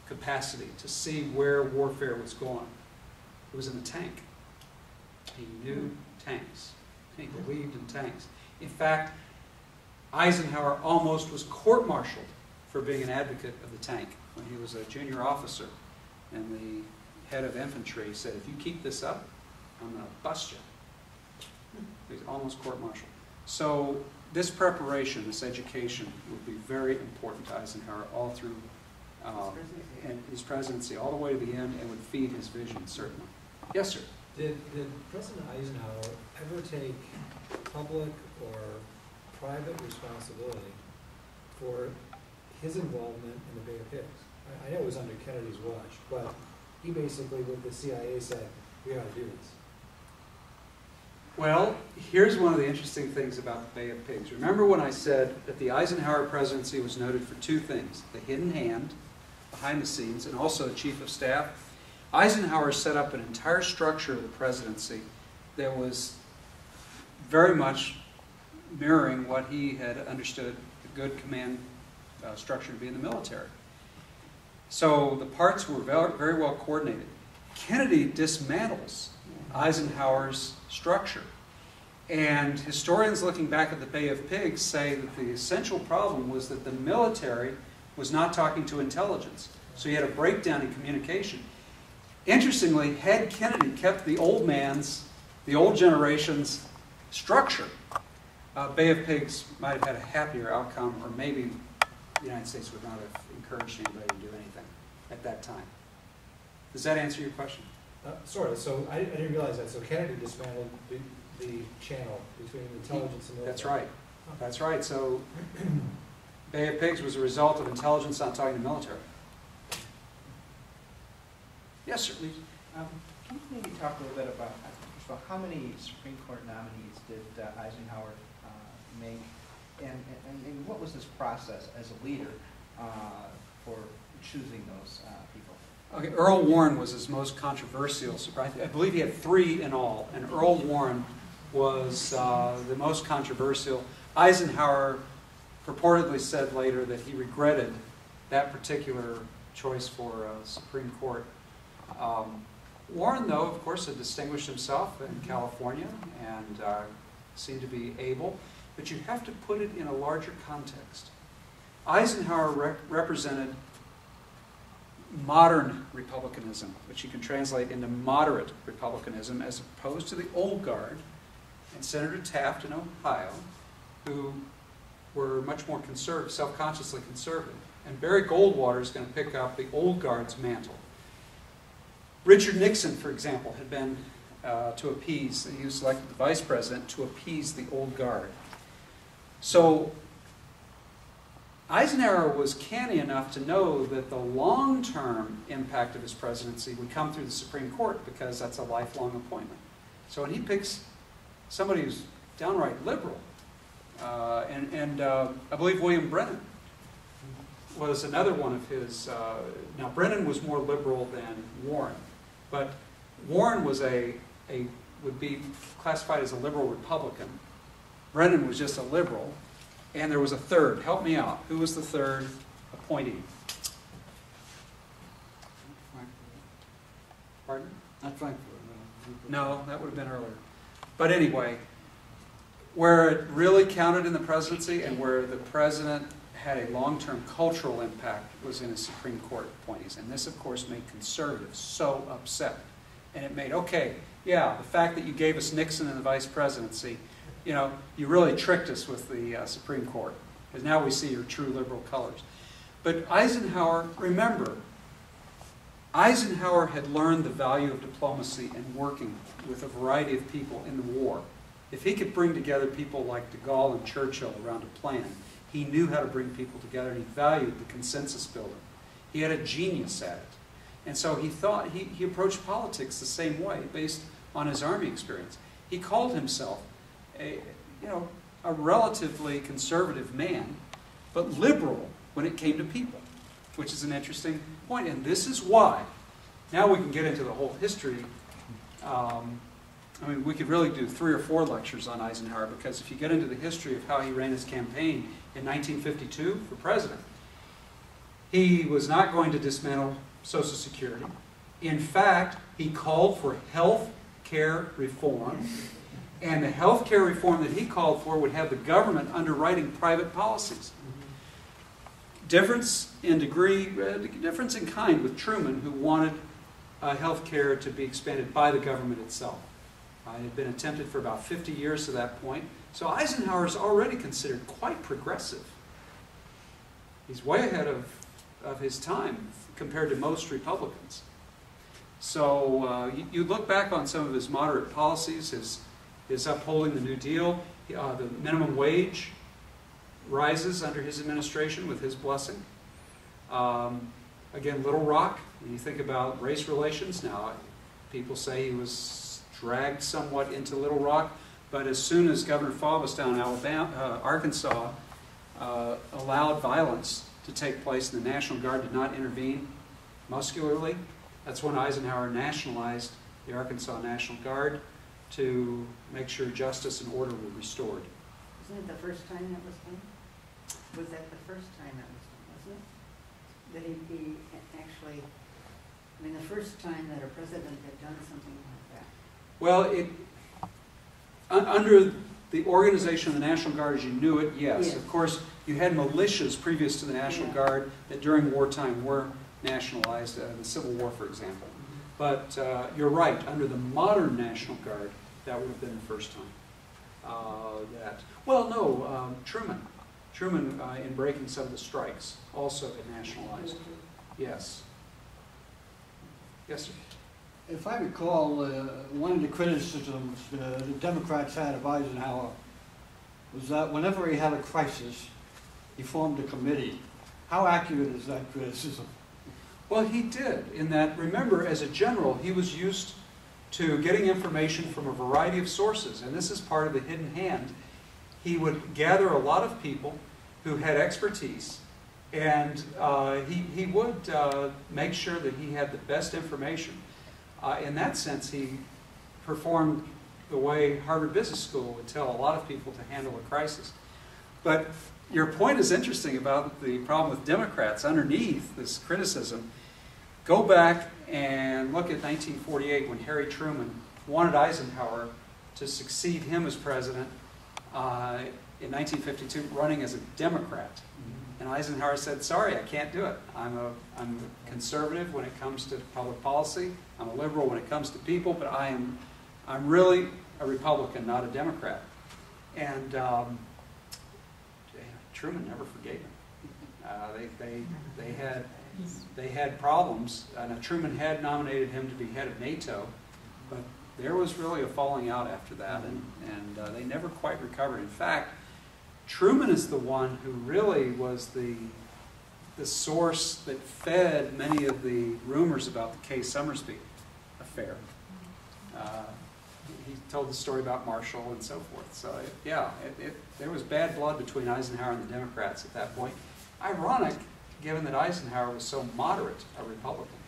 capacity to see where warfare was going. It was in the tank. He knew tanks. He believed in tanks. In fact, Eisenhower almost was court-martialed for being an advocate of the tank when he was a junior officer in the head of infantry said, if you keep this up, I'm going to bust you. He's almost court-martialed. So this preparation, this education, would be very important to Eisenhower all through his presidency, all the way to the end, and would feed his vision, certainly. Yes, sir? Did President Eisenhower ever take public or private responsibility for his involvement in the Bay of Pigs? I know it was under Kennedy's watch, but he basically, with the CIA, said, we ought to do this. Well, here's one of the interesting things about the Bay of Pigs. Remember when I said that the Eisenhower presidency was noted for two things, the hidden hand, behind the scenes, and also a chief of staff? Eisenhower set up an entire structure of the presidency that was very much mirroring what he had understood a good command structure to be in the military. So the parts were very well coordinated. Kennedy dismantles Eisenhower's structure. And historians looking back at the Bay of Pigs say that the essential problem was that the military was not talking to intelligence. So you had a breakdown in communication. Interestingly, had Kennedy kept the old man's, the old generation's structure, Bay of Pigs might have had a happier outcome, or maybe the United States would not have encouraged anybody to do anything at that time. Does that answer your question? Sort of. So I didn't realize that. So Kennedy dismantled the channel between intelligence and military. That's right. That's right. So Bay of Pigs was a result of intelligence not talking to military. Yes, sir. Can you maybe talk a little bit about, first of all, how many Supreme Court nominees did Eisenhower make? And what was this process as a leader for choosing those people? Okay, Earl Warren was his most controversial. I believe he had 3 in all, and Earl Warren was the most controversial. Eisenhower purportedly said later that he regretted that particular choice for Supreme Court. Warren, though, of course, had distinguished himself in California and seemed to be able, but you have to put it in a larger context. Eisenhower represented modern republicanism, which you can translate into moderate republicanism, as opposed to the old guard and Senator Taft in Ohio, who were much more conservative, self-consciously conservative. And Barry Goldwater is going to pick up the old guard's mantle. Richard Nixon, for example, had been to appease, he was elected the vice president to appease the old guard. So Eisenhower was canny enough to know that the long-term impact of his presidency would come through the Supreme Court, because that's a lifelong appointment. So when he picks somebody who's downright liberal, and I believe William Brennan was another one of his, now Brennan was more liberal than Warren, but Warren was would be classified as a liberal Republican. Brennan was just a liberal. And there was a third. Help me out. Who was the third appointee? Pardon? Not Frankfurt. No, that would have been earlier. But anyway, where it really counted in the presidency and where the president had a long-term cultural impact was in his Supreme Court appointees. And this, of course, made conservatives so upset. And it made, okay, yeah, the fact that you gave us Nixon and the vice presidency, you know, you really tricked us with the Supreme Court, because now we see your true liberal colors. But Eisenhower, remember, Eisenhower had learned the value of diplomacy and working with a variety of people in the war. If he could bring together people like de Gaulle and Churchill around a plan, he knew how to bring people together, and he valued the consensus builder. He had a genius at it. And so he thought, he approached politics the same way, based on his army experience. He called himself a relatively conservative man, but liberal when it came to people, which is an interesting point. And this is why, now we can get into the whole history. I mean, we could really do 3 or 4 lectures on Eisenhower, because if you get into the history of how he ran his campaign in 1952 for president, he was not going to dismantle Social Security. In fact, he called for health care reform. And the health care reform that he called for would have the government underwriting private policies. Difference in degree, difference in kind with Truman, who wanted health care to be expanded by the government itself. It had been attempted for about 50 years to that point. So Eisenhower is already considered quite progressive. He's way ahead of his time compared to most Republicans. So you look back on some of his moderate policies, his upholding the New Deal, the minimum wage rises under his administration with his blessing. Again, Little Rock, when you think about race relations now, people say he was dragged somewhat into Little Rock, but as soon as Governor Faulbastown, Arkansas, allowed violence to take place and the National Guard did not intervene muscularly, that's when Eisenhower nationalized the Arkansas National Guard to make sure justice and order were restored. Wasn't it the first time that was done? Was that the first time that was done, wasn't it? That he actually, I mean, the first time that a president had done something like that. Well, under the organization of the National Guard as you knew it, yes. Of course, you had militias previous to the National Guard that during wartime were nationalized, in the Civil War, for example. But you're right, under the modern National Guard, that would have been the first time. Truman, in breaking some of the strikes, also had nationalized. Yes. Yes, sir? If I recall, one of the criticisms the Democrats had of Eisenhower was that whenever he had a crisis, he formed a committee. How accurate is that criticism? Well, he did, in that, remember, as a general, he was used to getting information from a variety of sources, and this is part of the hidden hand. He would gather a lot of people who had expertise, and he would make sure that he had the best information. In that sense, he performed the way Harvard Business School would tell a lot of people to handle a crisis. But your point is interesting about the problem with Democrats. Underneath this criticism, go back and look at 1948 when Harry Truman wanted Eisenhower to succeed him as president in 1952, running as a Democrat. And Eisenhower said, sorry, I can't do it. I'm a conservative when it comes to public policy. I'm a liberal when it comes to people, but I'm really a Republican, not a Democrat. And Truman never forgave him. They had problems. Truman had nominated him to be head of NATO, but there was really a falling out after that, and they never quite recovered. In fact, Truman is the one who really was the source that fed many of the rumors about the Kay Summersby affair. He told the story about Marshall and so forth. So there was bad blood between Eisenhower and the Democrats at that point. Ironic, given that Eisenhower was so moderate a Republican.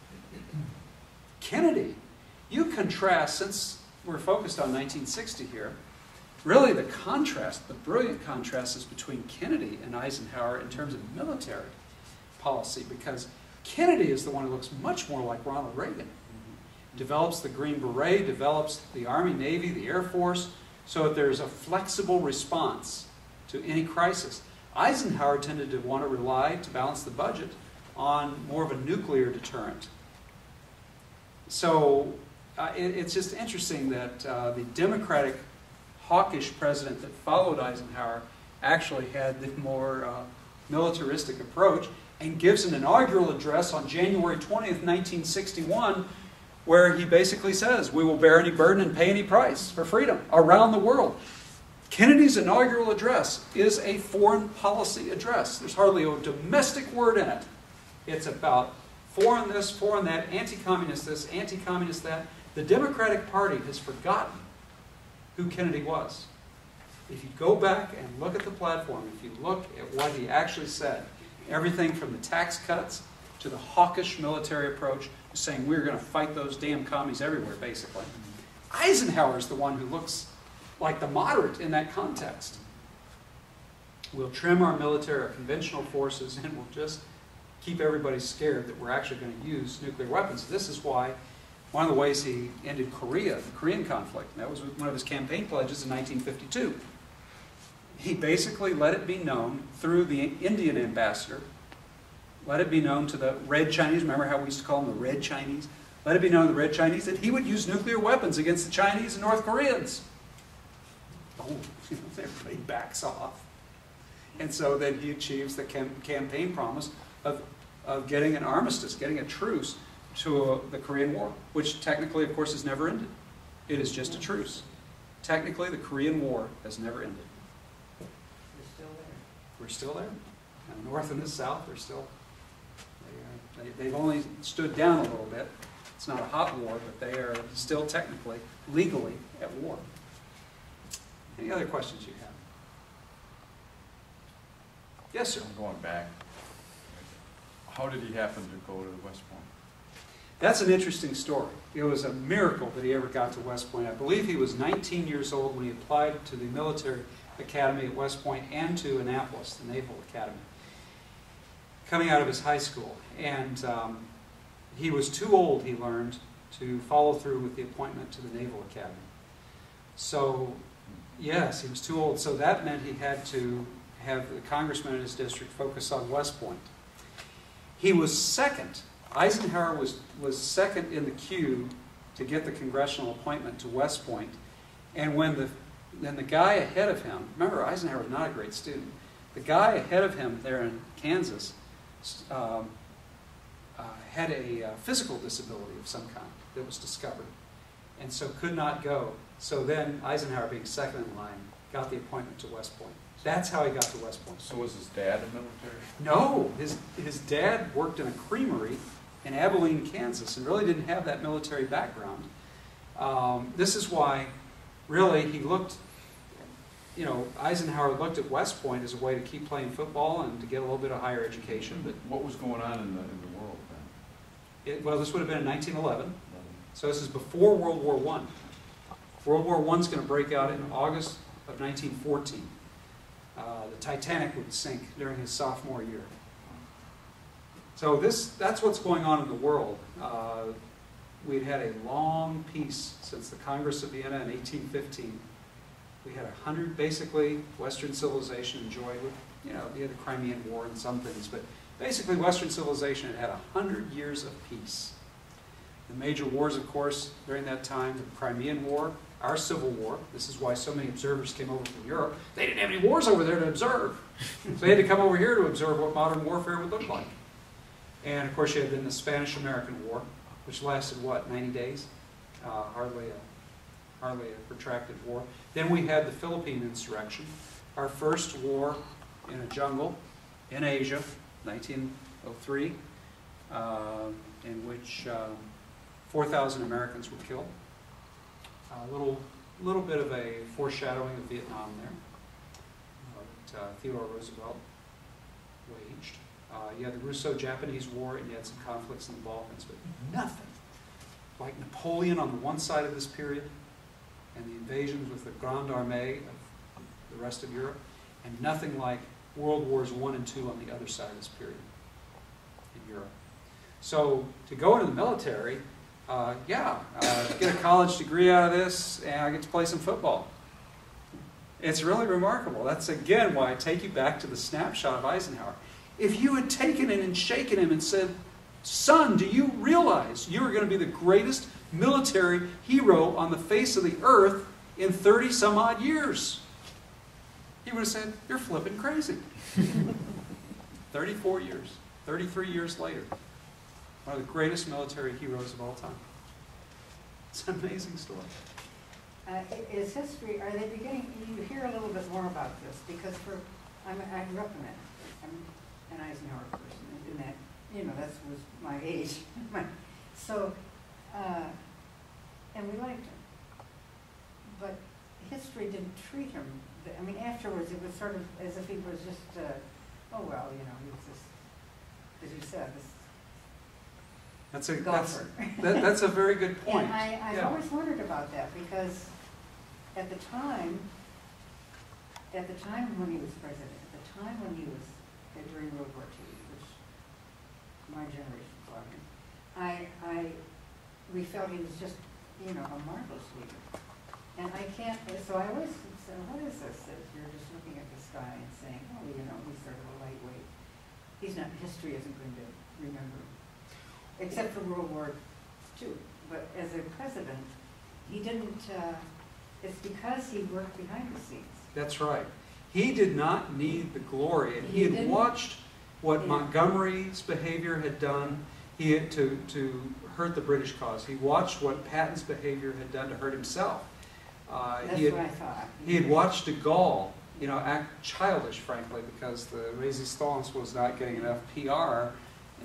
Kennedy, you contrast, since we're focused on 1960 here, really the contrast, the brilliant contrast is between Kennedy and Eisenhower in terms of military policy, because Kennedy is the one who looks much more like Ronald Reagan. Develops the Green Beret, develops the Army, Navy, the Air Force, so that there's a flexible response to any crisis. Eisenhower tended to want to rely, to balance the budget, on more of a nuclear deterrent. So it's just interesting that the Democratic hawkish president that followed Eisenhower actually had the more militaristic approach, and gives an inaugural address on January 20th, 1961, where he basically says, we will bear any burden and pay any price for freedom around the world. Kennedy's inaugural address is a foreign policy address. There's hardly a domestic word in it. It's about foreign this, foreign that, anti-communist this, anti-communist that. The Democratic Party has forgotten who Kennedy was. If you go back and look at the platform, if you look at what he actually said, everything from the tax cuts to the hawkish military approach, saying we're going to fight those damn commies everywhere, basically. Eisenhower is the one who looks like the moderate in that context. We'll trim our military, our conventional forces, and we'll just keep everybody scared that we're actually going to use nuclear weapons. This is why one of the ways he ended Korea, the Korean conflict, and that was one of his campaign pledges in 1952. He basically let it be known through the Indian ambassador, let it be known to the Red Chinese, remember how we used to call them the Red Chinese? Let it be known to the Red Chinese that he would use nuclear weapons against the Chinese and North Koreans. Oh, everybody backs off. And so then he achieves the campaign promise of getting an armistice, getting a truce to the Korean War, which technically, of course, has never ended. It is just a truce. Technically, the Korean War has never ended. We're still there. We're still there. And the North and the South are still... They've only stood down a little bit. It's not a hot war, but they are still technically, legally, at war. Any other questions you have? Yes, sir? I'm going back. How did he happen to go to West Point? That's an interesting story. It was a miracle that he ever got to West Point. I believe he was 19 years old when he applied to the military academy at West Point and to Annapolis, the Naval Academy, coming out of his high school. And he was too old, he learned, to follow through with the appointment to the Naval Academy. So, yes, he was too old. So that meant he had to have the congressman in his district focus on West Point. He was second. Eisenhower was second in the queue to get the congressional appointment to West Point. And when the guy ahead of him, remember Eisenhower was not a great student, the guy ahead of him there in Kansas had a physical disability of some kind that was discovered, and so could not go. So then Eisenhower, being second in line, got the appointment to West Point. That's how he got to West Point. So was his dad a military? No, his dad worked in a creamery in Abilene, Kansas, and really didn't have that military background. This is why, really, he looked, you know, Eisenhower looked at West Point as a way to keep playing football and to get a little bit of higher education. But what was going on in the world then? Well, this would have been in 1911. So this is before World War I. World War I is going to break out in August of 1914. The Titanic would sink during his sophomore year. So that's what's going on in the world. We'd had a long peace since the Congress of Vienna in 1815. We had 100, basically, Western civilization enjoyed, you know, we had the Crimean War and some things, but basically Western civilization had 100 years of peace. The major wars, of course, during that time, the Crimean War, our Civil War. This is why so many observers came over from Europe. They didn't have any wars over there to observe. So they had to come over here to observe what modern warfare would look like. And of course you had then the Spanish-American War, which lasted, what, 90 days? Hardly a protracted war. Then we had the Philippine insurrection, our first war in a jungle in Asia, 1903, in which 4,000 Americans were killed. A little bit of a foreshadowing of Vietnam there that Theodore Roosevelt waged. You had the Russo-Japanese War, and you had some conflicts in the Balkans, but nothing like Napoleon on the one side of this period, and the invasions with the Grande Armée of the rest of Europe, and nothing like World Wars I and II on the other side of this period in Europe. So to go into the military, get a college degree out of this, and I get to play some football. It's really remarkable. That's, again, why I take you back to the snapshot of Eisenhower. If you had taken him and shaken him and said, "Son, do you realize you are going to be the greatest military hero on the face of the earth in 30-some-odd years?" he would have said, "You're flipping crazy." 34 years, 33 years later. One of the greatest military heroes of all time. It's an amazing story. Is history, are they beginning, you hear a little bit more about this, because I grew up in that, I'm an Eisenhower person, and that, you know, that was my age. So, and we liked him. But history didn't treat him, I mean, afterwards it was sort of as if he was just, oh well, you know, he was just, as you said, this that's a very good point. And I've always wondered about that, because at the time when he was president, at the time when he was during World War II, which my generation saw him, we felt he was just, you know, a marvelous leader. And I can't. So I always said, what is this? That you're just looking at this guy and saying, oh, you know, he's sort of a lightweight. He's not. History isn't going to remember him. Except for World War II. But as a president, he didn't, it's because he worked behind the scenes. That's right. He did not need the glory. And he had watched what Montgomery's behavior had done to hurt the British cause. He watched what Patton's behavior had done to hurt himself. That's what I thought. He had watched de Gaulle, you know, act childish, frankly, because the Resistance was not getting enough PR.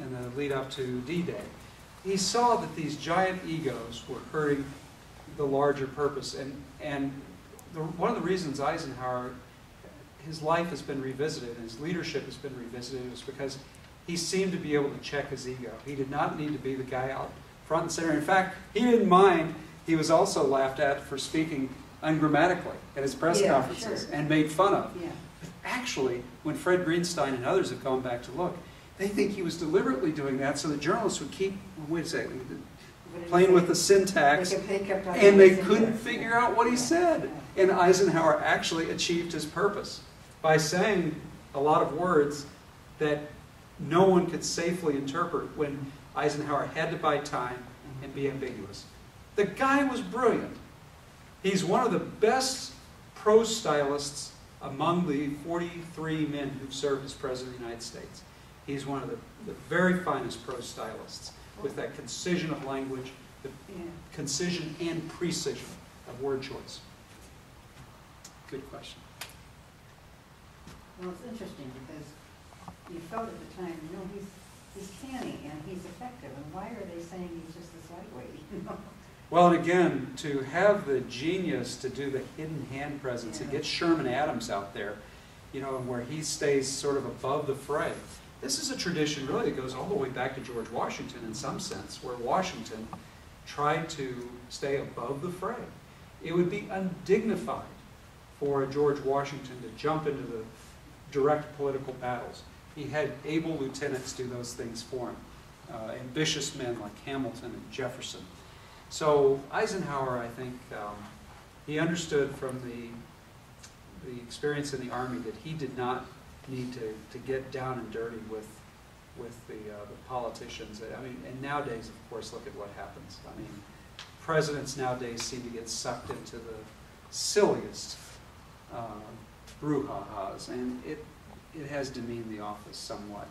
in the lead up to D-Day. He saw that these giant egos were hurting the larger purpose. And one of the reasons Eisenhower, his life has been revisited, his leadership has been revisited, is because he seemed to be able to check his ego. He did not need to be the guy out front and center. In fact, he didn't mind. He was also laughed at for speaking ungrammatically at his press conferences and made fun of. Yeah. But actually, when Fred Greenstein and others have gone back to look, they think he was deliberately doing that so the journalists would keep, wait a second, playing with the syntax, and they couldn't figure out what he said. And Eisenhower actually achieved his purpose by saying a lot of words that no one could safely interpret when Eisenhower had to buy time and be ambiguous. The guy was brilliant. He's one of the best prose stylists among the 43 men who've served as President of the United States. He's one of the very finest prose stylists, with that concision of language, the concision and precision of word choice. Good question. Well, it's interesting because you felt at the time, you know, he's canny and he's effective, and why are they saying he's just this lightweight? You know? Well, and again, to have the genius to do the hidden hand presence, and get Sherman Adams out there, you know, where he stays sort of above the fray. This is a tradition, really, that goes all the way back to George Washington in some sense, where Washington tried to stay above the fray. It would be undignified for a George Washington to jump into the direct political battles. He had able lieutenants do those things for him, ambitious men like Hamilton and Jefferson. So Eisenhower, I think, he understood from the experience in the Army that he did not need to get down and dirty with the politicians. I mean, and nowadays, of course, look at what happens. I mean, presidents nowadays seem to get sucked into the silliest brouhahas, and it has demeaned the office somewhat.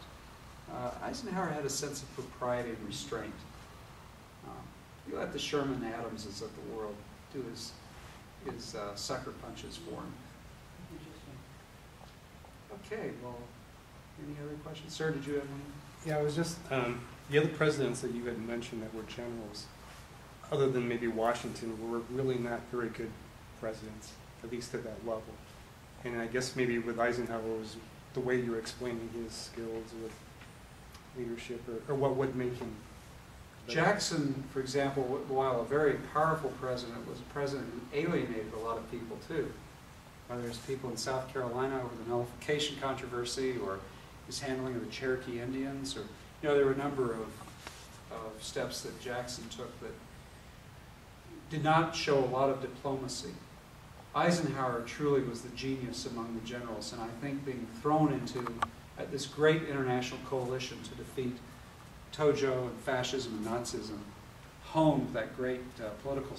Eisenhower had a sense of propriety and restraint. You let the Sherman Adamses of the world do his sucker punches for him. Okay, well, any other questions? Sir, did you have one? Yeah, I was just, the other presidents that you had mentioned that were generals, other than maybe Washington, were really not very good presidents, at least at that level. And I guess maybe with Eisenhower was the way you were explaining his skills with leadership, or what would make him better. Jackson, for example, while a very powerful president, was a president who alienated a lot of people, too. Whether it's people in South Carolina over the nullification controversy, or his handling of the Cherokee Indians, or, you know, there were a number of steps that Jackson took that did not show a lot of diplomacy. Eisenhower truly was the genius among the generals, and I think being thrown into this great international coalition to defeat Tojo and fascism and Nazism honed that great political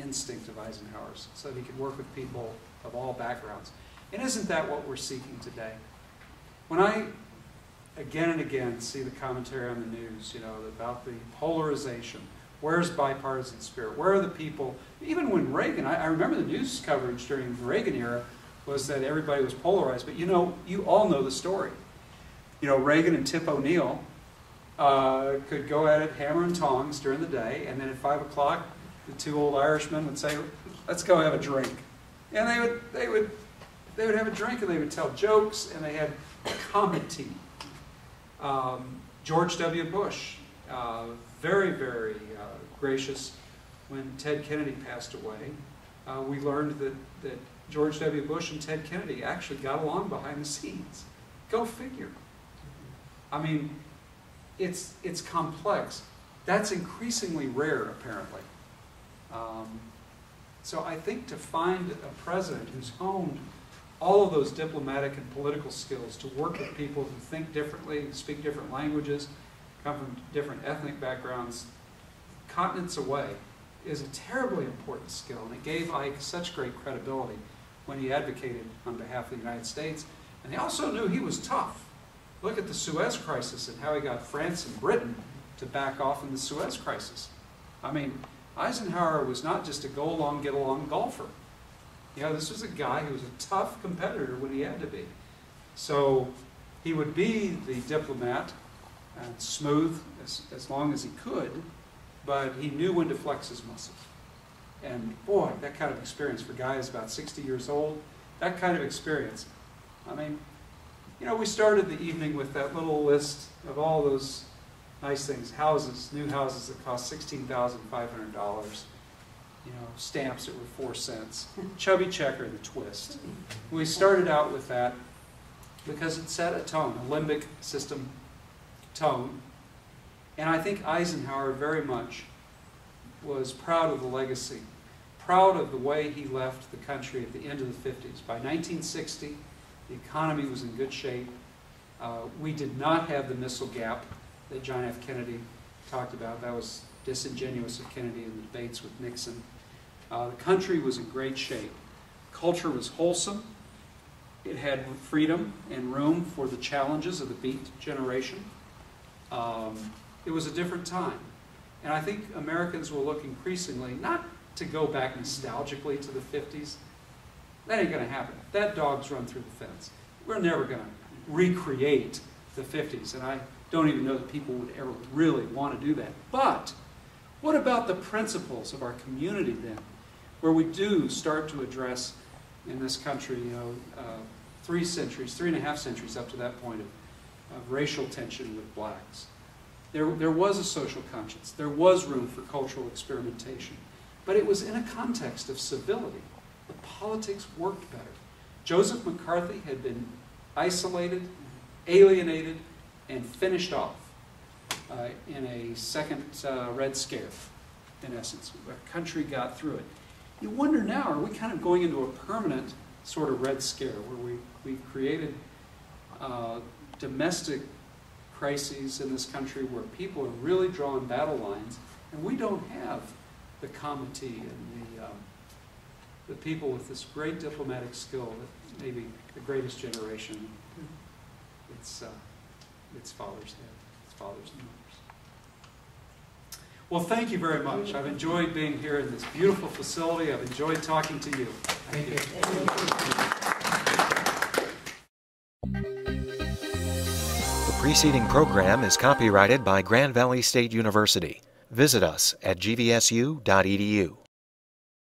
instinct of Eisenhower's, so that he could work with people of all backgrounds. And isn't that what we're seeking today? When I again and again see the commentary on the news, you know, about the polarization, where's bipartisan spirit, where are the people, even when Reagan, I remember the news coverage during the Reagan era was that everybody was polarized, but you know, you all know the story. You know, Reagan and Tip O'Neill could go at it hammer and tongs during the day, and then at 5 o'clock, the two old Irishmen would say, let's go have a drink. And they would have a drink, and they would tell jokes, and they had comedy. George W. Bush, very, very gracious. When Ted Kennedy passed away, we learned that George W. Bush and Ted Kennedy actually got along behind the scenes. Go figure. I mean, it's complex. That's increasingly rare, apparently. So I think to find a president who's honed all of those diplomatic and political skills to work with people who think differently, speak different languages, come from different ethnic backgrounds, continents away, is a terribly important skill. And it gave Ike such great credibility when he advocated on behalf of the United States. And they also knew he was tough. Look at the Suez Crisis and how he got France and Britain to back off in the Suez Crisis. I mean, Eisenhower was not just a go-along, get-along golfer. You know, this was a guy who was a tough competitor when he had to be. So he would be the diplomat, and smooth as long as he could, but he knew when to flex his muscles. And boy, that kind of experience for guys about 60 years old, that kind of experience. I mean, you know, we started the evening with that little list of all those nice things, houses, new houses that cost $16,500. You know, stamps that were 4 cents. Chubby Checker and the Twist. We started out with that because it set a tone, a limbic system tone. And I think Eisenhower very much was proud of the legacy, proud of the way he left the country at the end of the 50s. By 1960, the economy was in good shape. We did not have the missile gap that John F. Kennedy talked about. That was disingenuous of Kennedy in the debates with Nixon. The country was in great shape. Culture was wholesome. It had freedom and room for the challenges of the Beat Generation. It was a different time. And I think Americans will look increasingly, not to go back nostalgically to the 50s. That ain't going to happen. That dog's run through the fence. We're never going to recreate the 50s. And I don't even know that people would ever really want to do that. But what about the principles of our community then, where we do start to address in this country, you know, 3 centuries, 3 and a half centuries up to that point of racial tension with blacks. There was a social conscience. There was room for cultural experimentation. But it was in a context of civility. The politics worked better. Joseph McCarthy had been isolated, alienated, and finished off in a second Red Scare, in essence. Our country got through it. You wonder now, are we kind of going into a permanent sort of Red Scare where we've created domestic crises in this country where people are really drawing battle lines and we don't have the comity and the people with this great diplomatic skill that maybe the greatest generation its fathers had, its fathers and mothers. Well, thank you very much. I've enjoyed being here in this beautiful facility. I've enjoyed talking to you. Thank you. The preceding program is copyrighted by Grand Valley State University. Visit us at gvsu.edu.